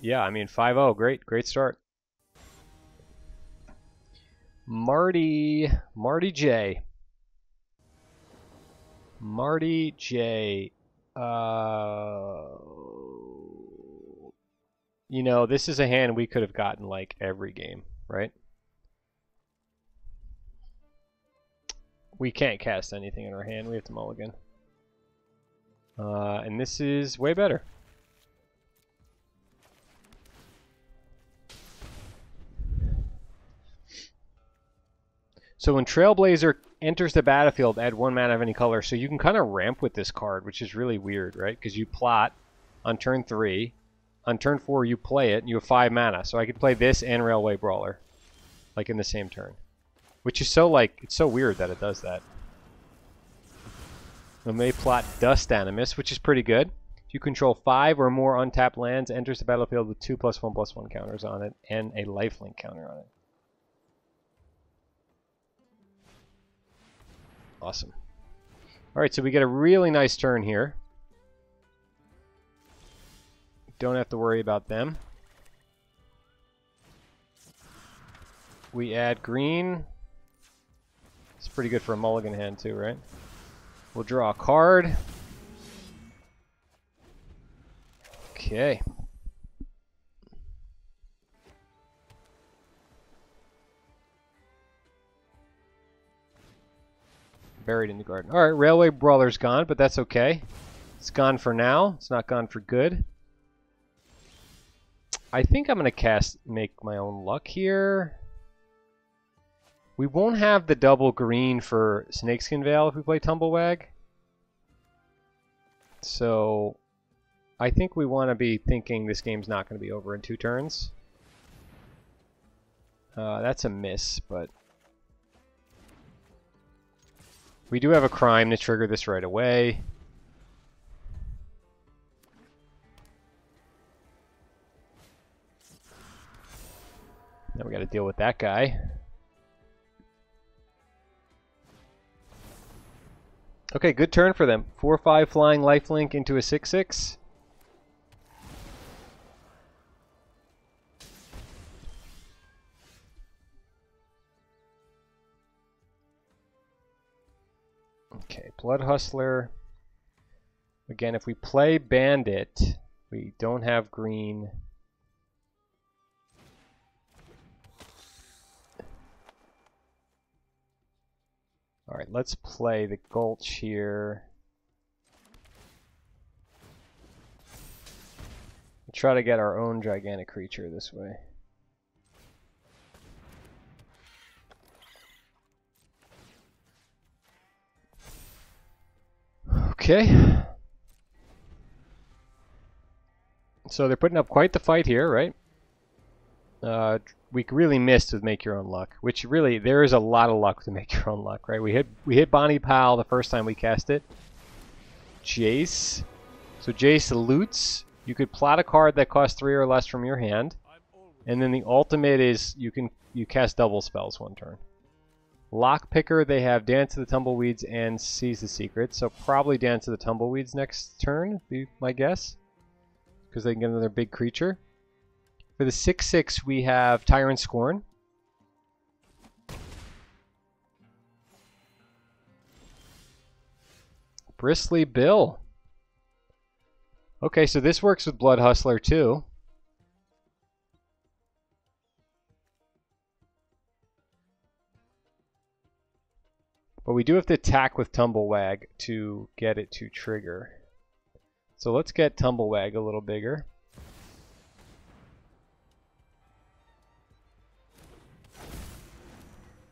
yeah, I mean 5-0, great start. Marty J. You know, this is a hand we could have gotten like every game, right? We can't cast anything in our hand. We have to mulligan. And this is way better. So when Trailblazer enters the battlefield, add 1 mana of any color. So you can kind of ramp with this card, which is really weird, right? Because you plot on turn 3. On turn 4, you play it, and you have 5 mana. So I could play this and Railway Brawler, like in the same turn. Which is so, like, it's so weird that it does that. And they plot Dust Animus, which is pretty good. If you control 5 or more untapped lands, enters the battlefield with 2 +1/+1 counters on it, and a lifelink counter on it. Awesome. Alright, so we get a really nice turn here. Don't have to worry about them. We add green. It's pretty good for a mulligan hand too, right? We'll draw a card. Okay. Buried in the garden. Alright, Railway Brawler's gone, but that's okay. It's gone for now. It's not gone for good. I think I'm going to cast Make My Own Luck here. We won't have the double green for Snakeskin Veil if we play Tumblewag. So I think we want to be thinking this game's not going to be over in 2 turns. That's a miss, but we do have a crime to trigger this right away. Now we got to deal with that guy. Okay, good turn for them. 4/5 flying lifelink into a 6/6. Okay, Blood Hustler. Again, if we play Bandit, we don't have green. Alright, let's play the Gulch here. We'll try to get our own gigantic creature this way. Okay. So they're putting up quite the fight here, right? We really missed with Make Your Own Luck, which really, there is a lot of luck to Make Your Own Luck, right? We hit Bonnie Paul the first time we cast it. Jace. So Jace loots. You could plot a card that costs 3 or less from your hand. And then the ultimate is you cast double spells 1 turn. Lockpicker, they have Dance of the Tumbleweeds and Seize the Secret. So probably Dance of the Tumbleweeds next turn, be my guess. Because they can get another big creature. For the 6/6, we have Tyrant Scorn. Bristly Bill. Okay, so this works with Blood Hustler too. But we do have to attack with Tumblewag to get it to trigger. So let's get Tumblewag a little bigger.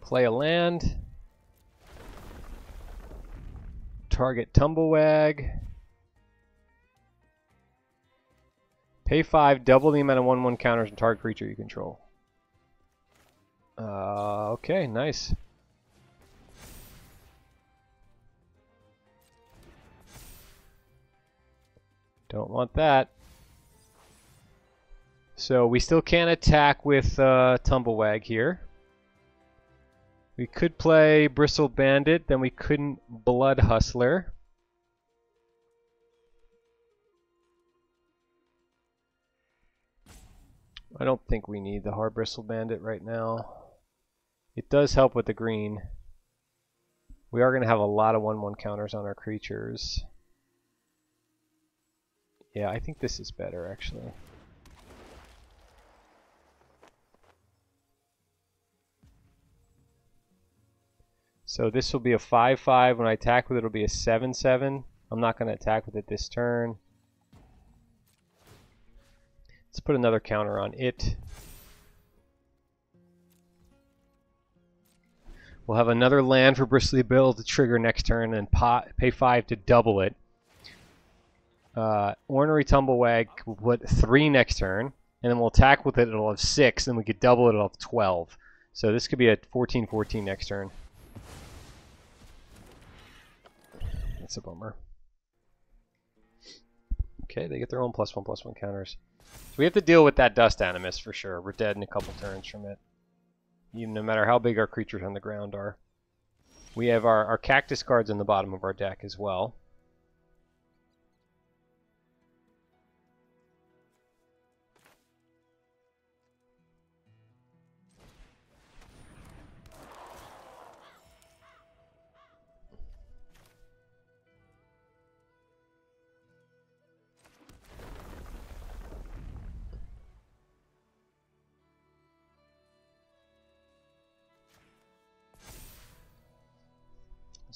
Play a land. Target Tumblewag. Pay 5, double the amount of 1/1 counters and target creature you control. Okay, nice. Don't want that. So we still can't attack with Tumblewag here. We could play Bristle Bandit, then we couldn't Blood Hustler. I don't think we need the Hardbristle Bandit right now. It does help with the green. We are going to have a lot of 1/1 counters on our creatures. Yeah, I think this is better actually. So this will be a 5/5. When I attack with it, it'll be a 7/7. I'm not going to attack with it this turn. Let's put another counter on it. We'll have another land for Bristly Bill to trigger next turn and pay 5 to double it. Ornery Tumblewag will put 3 next turn, and then we'll attack with it. It'll have 6, and we could double it. It'll have 12. So this could be a 14/14 next turn. That's a bummer. Okay, they get their own +1/+1 counters. So we have to deal with that Dust Animus for sure. We're dead in a couple turns from it. Even no matter how big our creatures on the ground are. We have our cactus cards in the bottom of our deck as well.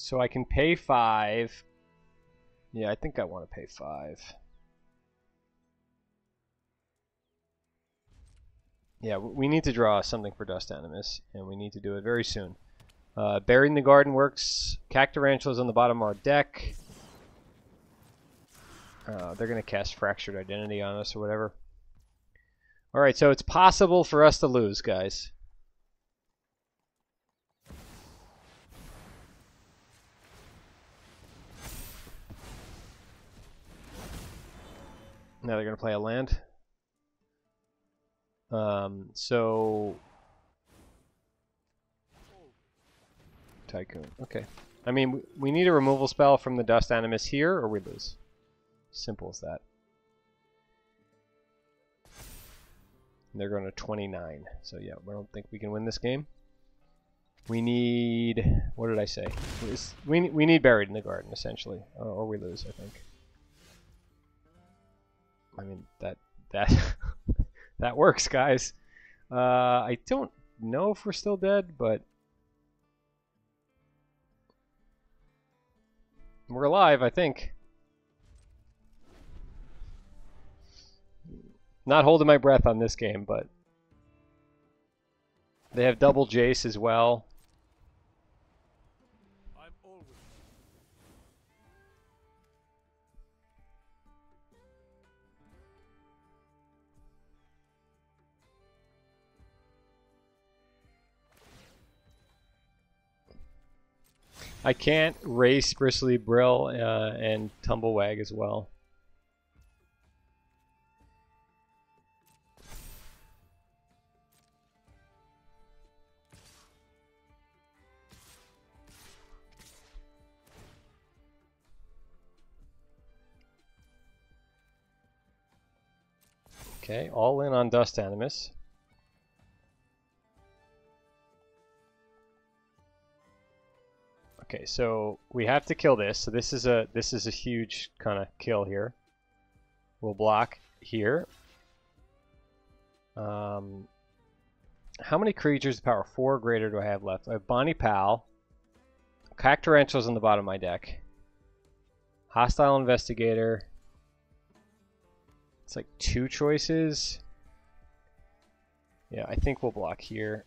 So I can pay 5. Yeah, I think I want to pay 5. Yeah, we need to draw something for Dust Animus, and we need to do it very soon. Burying the Garden works. Cactarantula's on the bottom of our deck. They're going to cast Fractured Identity on us or whatever. Alright, so it's possible for us to lose, guys. Now they're going to play a land. So... Tycoon. Okay. I mean, we need a removal spell from the Dust Animus here, or we lose. Simple as that. And they're going to 29. So yeah, we don't think we can win this game. We need... What did I say? We need Buried in the Garden, essentially. Or we lose, I think. I mean, that that works, guys. I don't know if we're still dead, but we're alive, I think. Not holding my breath on this game, but they have double Jace as well. I can't race Bristly Brill and Tumblewag as well. Okay, all in on Dust Animus. Okay, so we have to kill this. So this is a huge kind of kill here. We'll block here. How many creatures power 4 or greater do I have left? I have Bonnie Paul, Cactarantula's on the bottom of my deck, Hostile Investigator. It's like 2 choices. Yeah, I think we'll block here.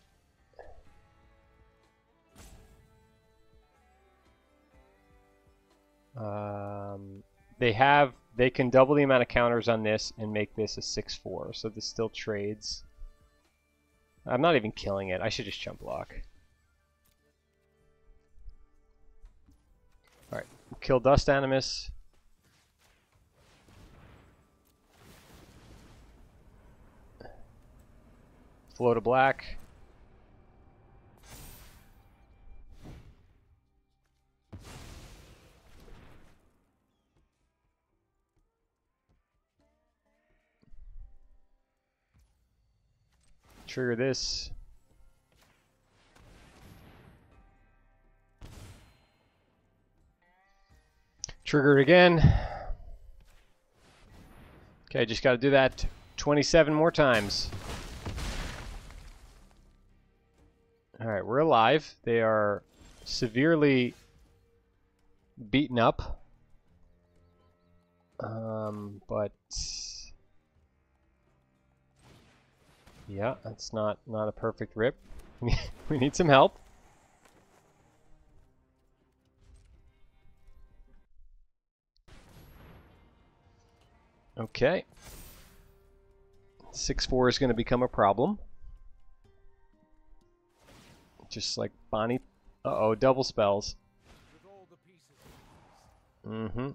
They can double the amount of counters on this and make this a 6/4, so this still trades. I'm not even killing it. I should just jump block. Alright, kill Dust Animus. Flow to black. Trigger this. Trigger it again. Okay, just got to do that 27 more times. All right, we're alive. They are severely beaten up. But yeah, that's not a perfect rip. We need some help. Okay. 6/4 is going to become a problem. Just like Bonnie. Uh-oh, double spells. Mm-hmm.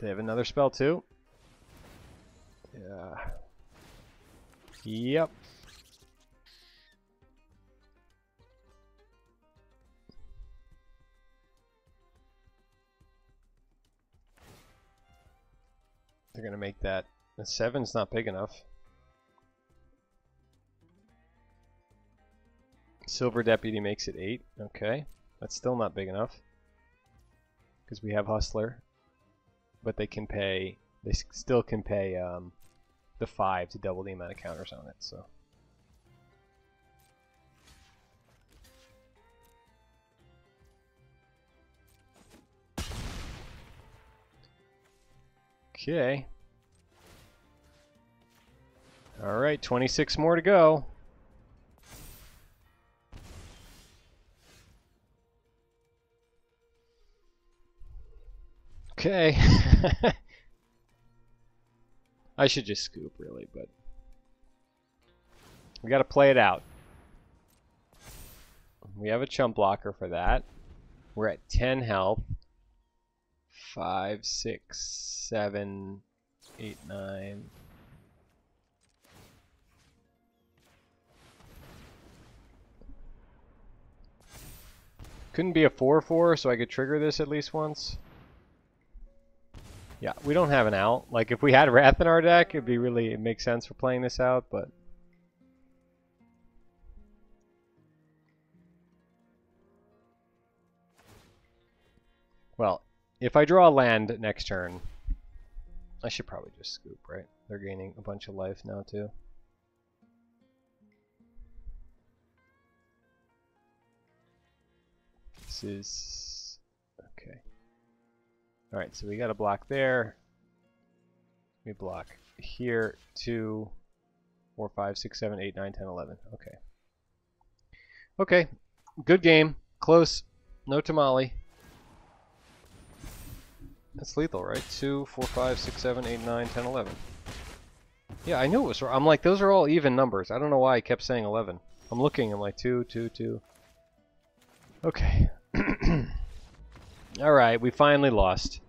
They have another spell too. Yeah. Yep. They're gonna make that. The 7's not big enough. Silver Deputy makes it 8. Okay, that's still not big enough because we have Hustler. But they can pay. They still can pay the 5 to double the amount of counters on it. So okay. All right, 26 more to go. Okay. I should just scoop, really, but we got to play it out. We have a chump blocker for that. We're at 10 health. 5, 6, 7, 8, 9. Couldn't be a 4/4, so I could trigger this at least once. Yeah, we don't have an out. Like, if we had Wrath in our deck, it'd be really, it makes sense for playing this out, but well, if I draw a land next turn, I should probably just scoop, right? They're gaining a bunch of life now, too. This is okay. Alright, so we got a block there. We block here. 2, 4, 5, 6, 7, 8, 9, 10, 11. Okay. Okay. Good game. Close. No tamale. That's lethal, right? 2, 4, 5, 6, 7, 8, 9, 10, 11. Yeah, I knew it was wrong. I'm like, those are all even numbers. I don't know why I kept saying 11. I'm looking. I'm like, 2, 2, 2. Okay. Alright, we finally lost.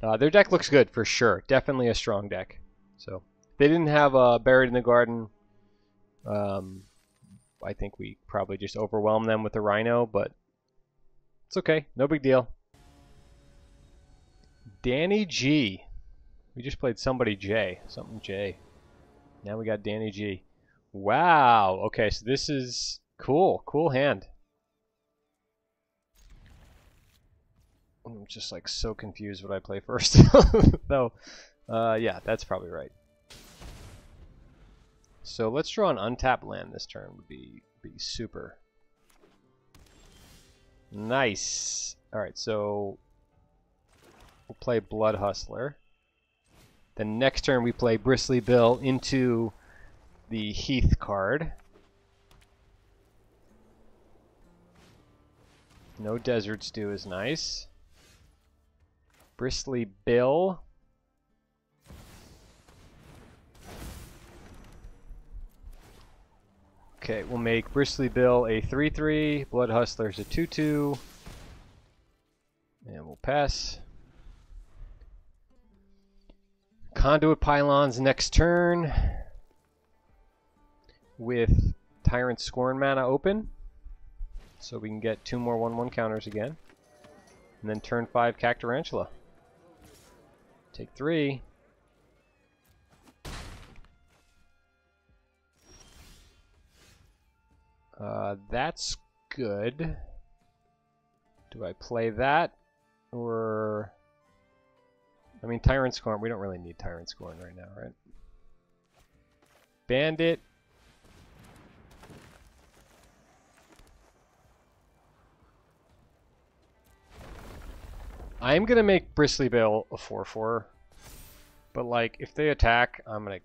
Their deck looks good for sure. Definitely a strong deck. So they didn't have Buried in the Garden. I think we probably just overwhelmed them with the Rhino, but it's okay. No big deal. Danny G. We just played somebody J. Something J. Now we got Danny G. Wow. Okay, so this is cool. Cool hand. I'm just like so confused what I play first. Though, yeah, that's probably right. So let's draw an untapped land this turn would be super. Nice. All right, so we'll play Blood Hustler. The next turn we play Bristly Bill into the Heath card. No Desert Stew is nice. Bristly Bill. Okay, we'll make Bristly Bill a 3-3, Blood Hustler's a 2-2, and we'll pass. Conduit Pylons next turn with Tyrant Scorn mana open, so we can get two more 1-1 counters again. And then turn 5 Cactarantula. Take 3. That's good. Do I play that? Or... I mean, Tyrant Scorn. We don't really need Tyrant Scorn right now, right? Bandit. I'm going to make Bristly Bill a 4-4. But, like, if they attack, I'm going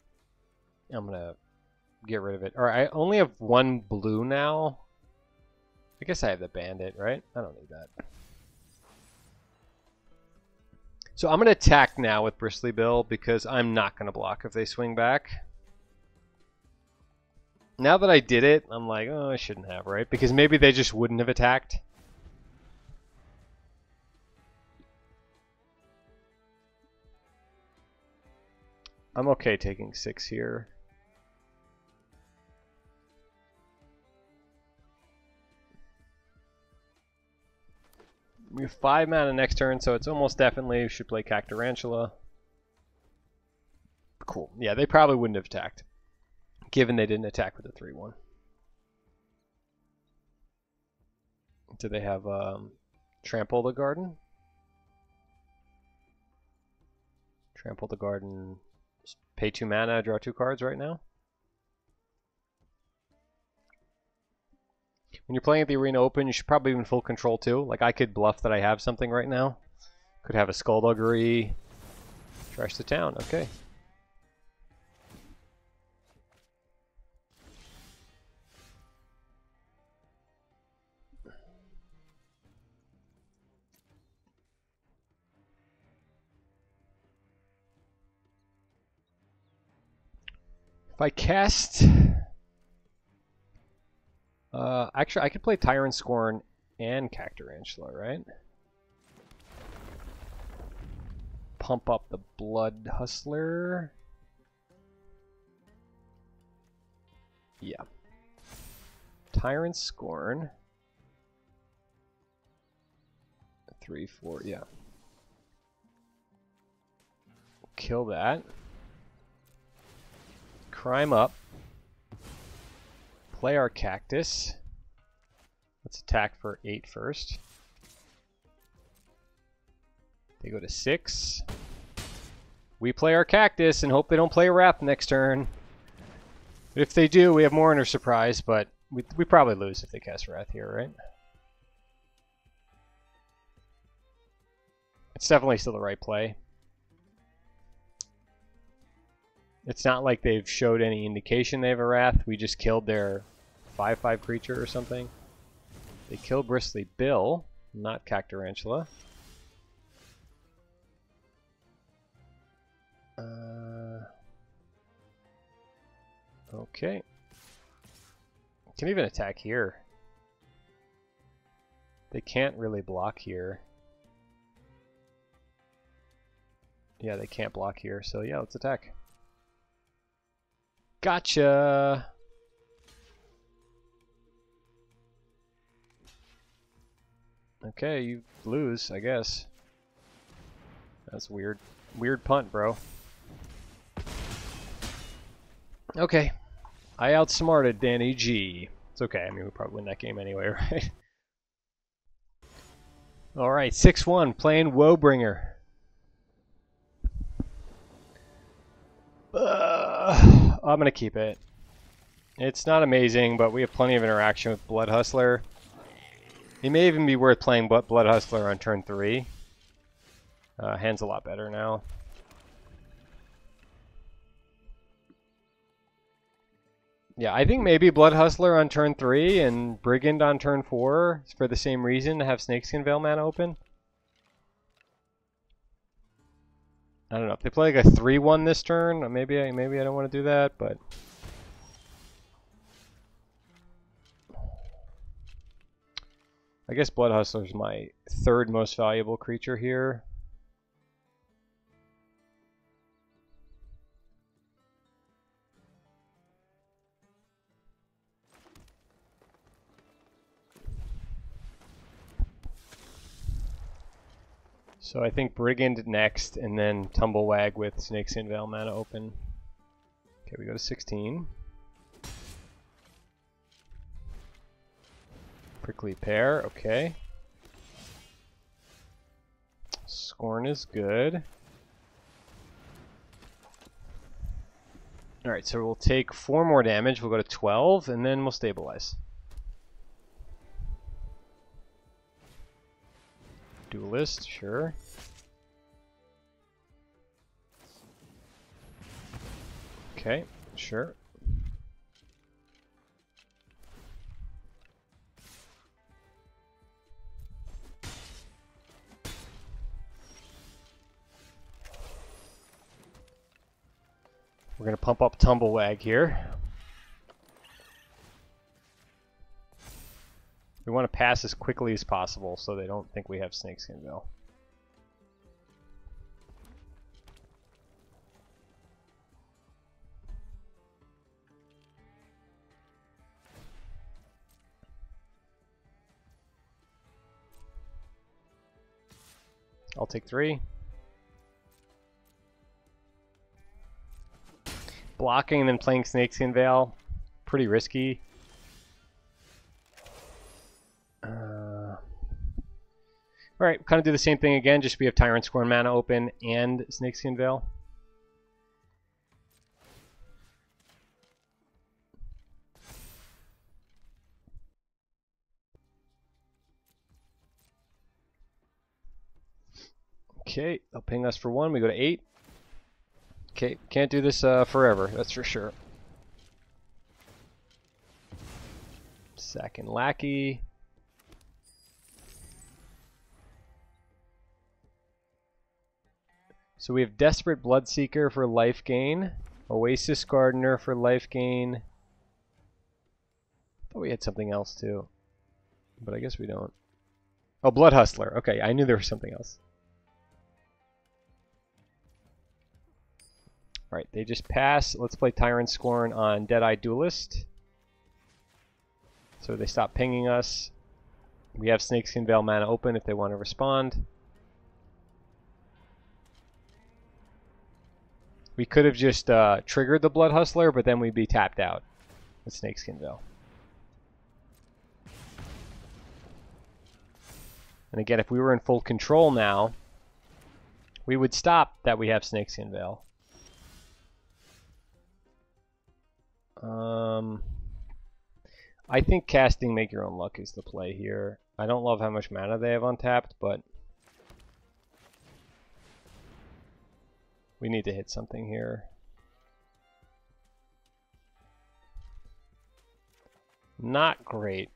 to get rid of it. Alright, I only have one blue now. I guess I have the Bandit, right? I don't need that. So I'm going to attack now with Bristly Bill because I'm not going to block if they swing back. Now that I did it, I'm like, oh, I shouldn't have, right? Because maybe they just wouldn't have attacked. I'm okay taking 6 here. We have 5 mana next turn, so it's almost definitely we should play Cactarantula. Cool. Yeah, they probably wouldn't have attacked, given they didn't attack with a 3-1. Do they have Trample the Garden? Trample the Garden. Just pay 2 mana, draw 2 cards right now. When you're playing at the Arena Open, you should probably be in full control too. Like, I could bluff that I have something right now. Could have a Skullduggery. Trash the town. Okay. If I cast... actually, I could play Tyrant Scorn and Cactarantula, right? Pump up the Blood Hustler. Yeah. Tyrant Scorn. 3-4, yeah. Kill that. Crime up. Play our Cactus. Let's attack for 8 first. They go to 6. We play our Cactus and hope they don't play Wrath next turn. If they do, we have Mourner Surprise, but we probably lose if they cast Wrath here, right? It's definitely still the right play. It's not like they've showed any indication they have a Wrath. We just killed their 5/5 creature or something. They kill Bristly Bill, not Cactarantula. Okay. Can even attack here. They can't really block here. Yeah, they can't block here, so yeah, let's attack. Gotcha! Okay, you lose, I guess. That's weird. Weird punt, bro. Okay. I outsmarted Danny G. It's okay, I mean, we probably win that game anyway, right? Alright, 6-1, playing Woebringer. I'm going to keep it. It's not amazing, but we have plenty of interaction with Blood Hustler. It may even be worth playing Blood Hustler on turn 3. Hand's a lot better now. Yeah, I think maybe Blood Hustler on turn 3 and Brigand on turn 4 for the same reason, to have Snakeskin Veil mana open. I don't know. If they play like a 3-1 this turn, maybe I don't want to do that, but... I guess Blood Hustler's my third most valuable creature here. So I think Brigand next, and then Tumblewag with Snakeskin Veil mana open. Okay, we go to 16. Prickly Pear, okay. Scorn is good. Alright, so we'll take 4 more damage, we'll go to 12, and then we'll stabilize. Duelist, sure. Okay, sure. We're going to pump up Tumblewag here. We want to pass as quickly as possible so they don't think we have Snakeskin Veil. I'll take 3. Blocking and then playing Snakeskin Veil, pretty risky. Alright, we'll kind of do the same thing again, just we have Tyrant Scorn mana open and Snakeskin Veil. Okay, they'll ping us for 1, we go to 8. Okay, can't do this forever, that's for sure. Second Lackey. So we have Desperate Bloodseeker for life gain, Oasis Gardener for life gain. I thought we had something else too, but I guess we don't. Oh, Blood Hustler. Okay, I knew there was something else. Alright, they just pass. Let's play Tyrant Scorn on Deadeye Duelist. So they stop pinging us. We have Snakeskin Veil mana open if they want to respond. We could have just triggered the Blood Hustler, but then we'd be tapped out with Snakeskin Veil. And again, if we were in full control now, we would stop that we have Snakeskin Veil. I think casting Make Your Own Luck is the play here. I don't love how much mana they have untapped, but... we need to hit something here. Not great.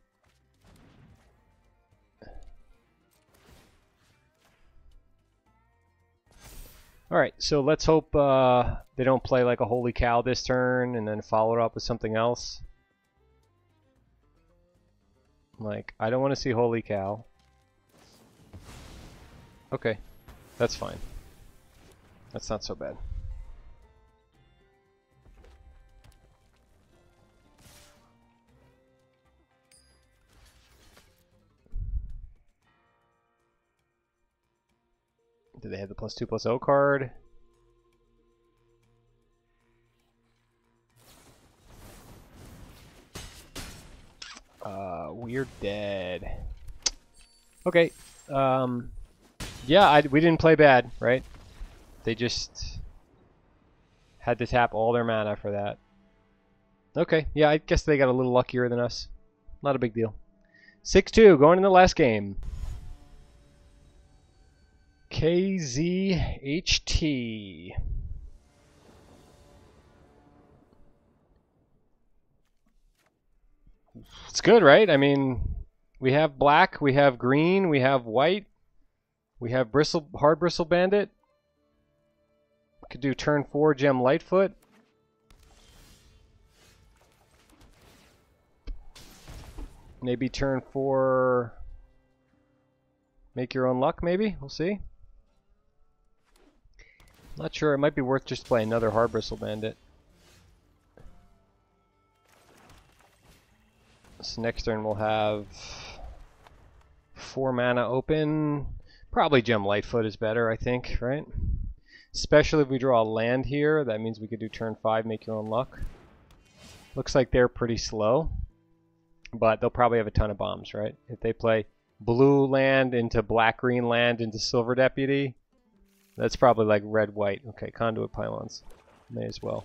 Alright, so let's hope they don't play like a Holy Cow this turn and then follow it up with something else. Like, I don't want to see Holy Cow. Okay, that's fine. That's not so bad. Do they have the +2/+0 card? We're dead. Okay. Yeah, we didn't play bad, right? They just had to tap all their mana for that. Okay, yeah, I guess they got a little luckier than us. Not a big deal. 6-2, going in the last game. KZHT. It's good, right? I mean, we have black, we have green, we have white, we have Hardbristle Bandit. We could do turn 4 Gem Lightfoot. Maybe turn 4 Make Your Own Luck, maybe? We'll see. Not sure, it might be worth just playing another Hardbristle Bandit. So next turn we'll have 4 mana open. Probably Gem Lightfoot is better, I think, right? Especially if we draw a land here, that means we could do turn 5, Make Your Own Luck. Looks like they're pretty slow, but they'll probably have a ton of bombs, right? If they play blue land into black, green land into Silver Deputy, that's probably like red, white. Okay, Conduit Pylons. May as well.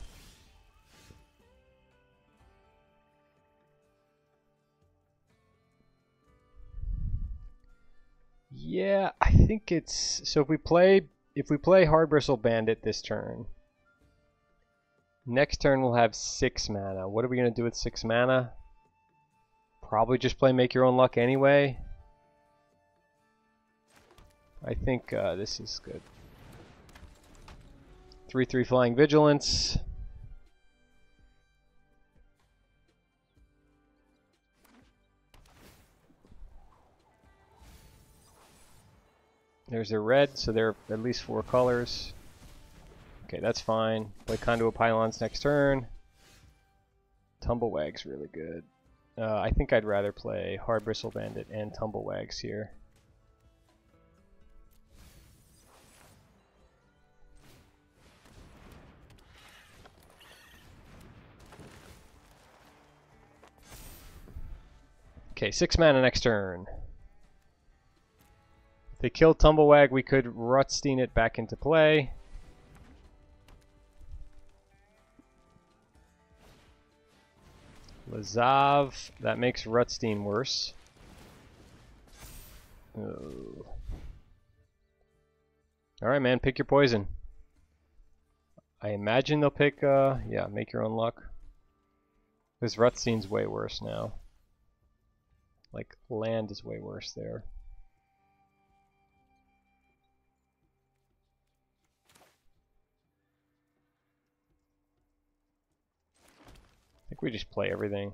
Yeah, I think it's... So if we play Hardbristle Bandit this turn, next turn we'll have 6 mana. What are we going to do with 6 mana? Probably just play Make Your Own Luck anyway. I think this is good. 3/3 Flying Vigilance. There's a red, so there are at least 4 colors. Okay, that's fine. Play Conduit Pylons next turn. Tumblewag's really good. I think I'd rather play Hardbristle Bandit and Tumblewags here. Okay, 6 mana next turn. If they kill Tumblewag, we could Rutstein it back into play. Lazav, that makes Rutstein worse. Oh. Alright, man, pick your poison. I imagine they'll pick, yeah, Make Your Own Luck. Because Rutstein's way worse now. Like, land is way worse there. I think we just play everything.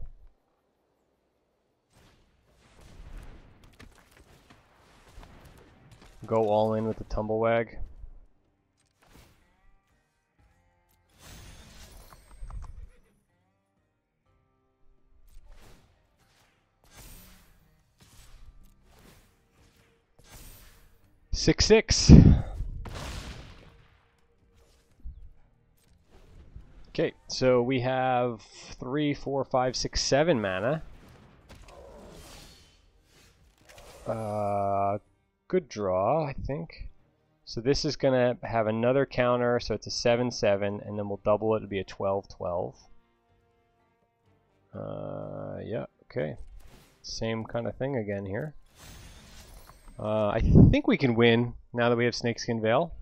Go all in with the Tumblewag. Six. Okay, so we have 3, 4, 5, 6, 7 mana. Good draw, I think. So this is gonna have another counter, so it's a 7/7, and then we'll double it to be a 12/12. Yeah, okay. Same kind of thing again here. I think we can win now that we have Snakeskin Veil.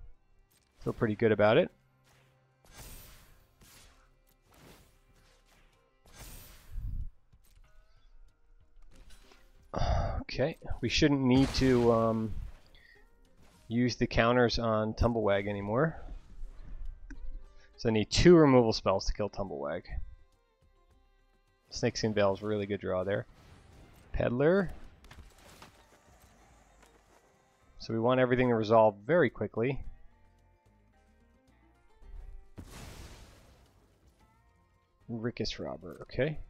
Feel pretty good about it. Okay, we shouldn't need to use the counters on Tumblewag anymore. So I need 2 removal spells to kill Tumblewag. Snakeskin Veil is a really good draw there. Peddler. So we want everything to resolve very quickly. Rickus Robber, okay.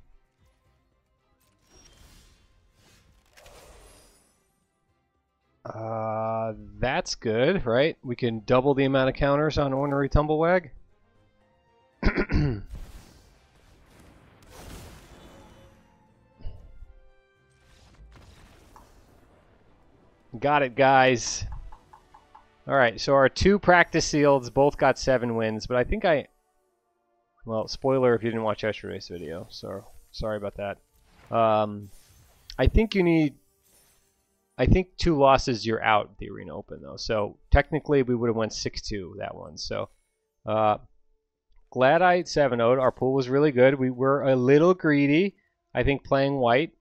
That's good, right? We can double the amount of counters on Ornery Tumblewag. Got it, guys. Alright, so our 2 practice seals both got 7 wins, but I think I... Well, spoiler if you didn't watch yesterday's video, so sorry about that. I think you need... I think 2 losses, you're out the Arena Open, though. So, technically, we would have went 6-2, that one. So, glad I 7-0'd. Our pool was really good. We were a little greedy. I think playing white,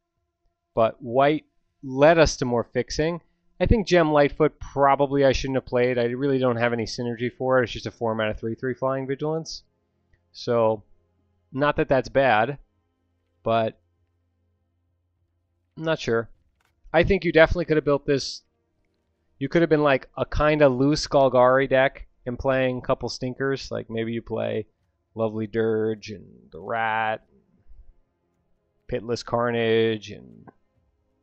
but white led us to more fixing. I think Gem Lightfoot probably I shouldn't have played. I really don't have any synergy for it. It's just a 4 mana 3/3 flying vigilance. So, not that that's bad, but I'm not sure. I think you definitely could have built this. You could have been like a kind of loose Golgari deck and playing a couple stinkers. Like maybe you play Lovely Dirge and the Rat, Pitless Carnage, and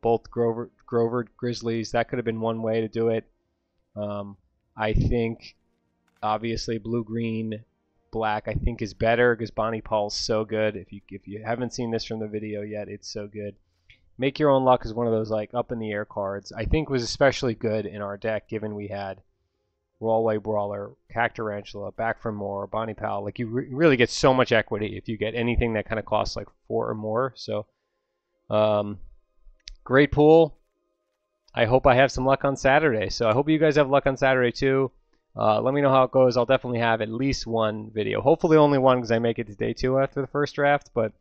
both Grover Grizzlies. That could have been one way to do it. I think obviously blue, green, black I think is better because Bonnie Paul's so good. If you haven't seen this from the video yet, it's so good. Make Your Own Luck is one of those like up in the air cards. I think was especially good in our deck given we had Railway Brawler, Cactarantula, Back for More, Bonnie Paul. Like you really get so much equity if you get anything that kind of costs like 4 or more. So great pool. I hope I have some luck on Saturday. So I hope you guys have luck on Saturday too. Let me know how it goes. I'll definitely have at least one video. Hopefully only one because I make it to day 2 after the first draft. But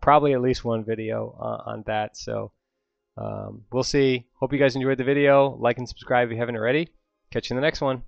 probably at least one video on that. So we'll see. Hope you guys enjoyed the video. Like and subscribe if you haven't already. Catch you in the next one.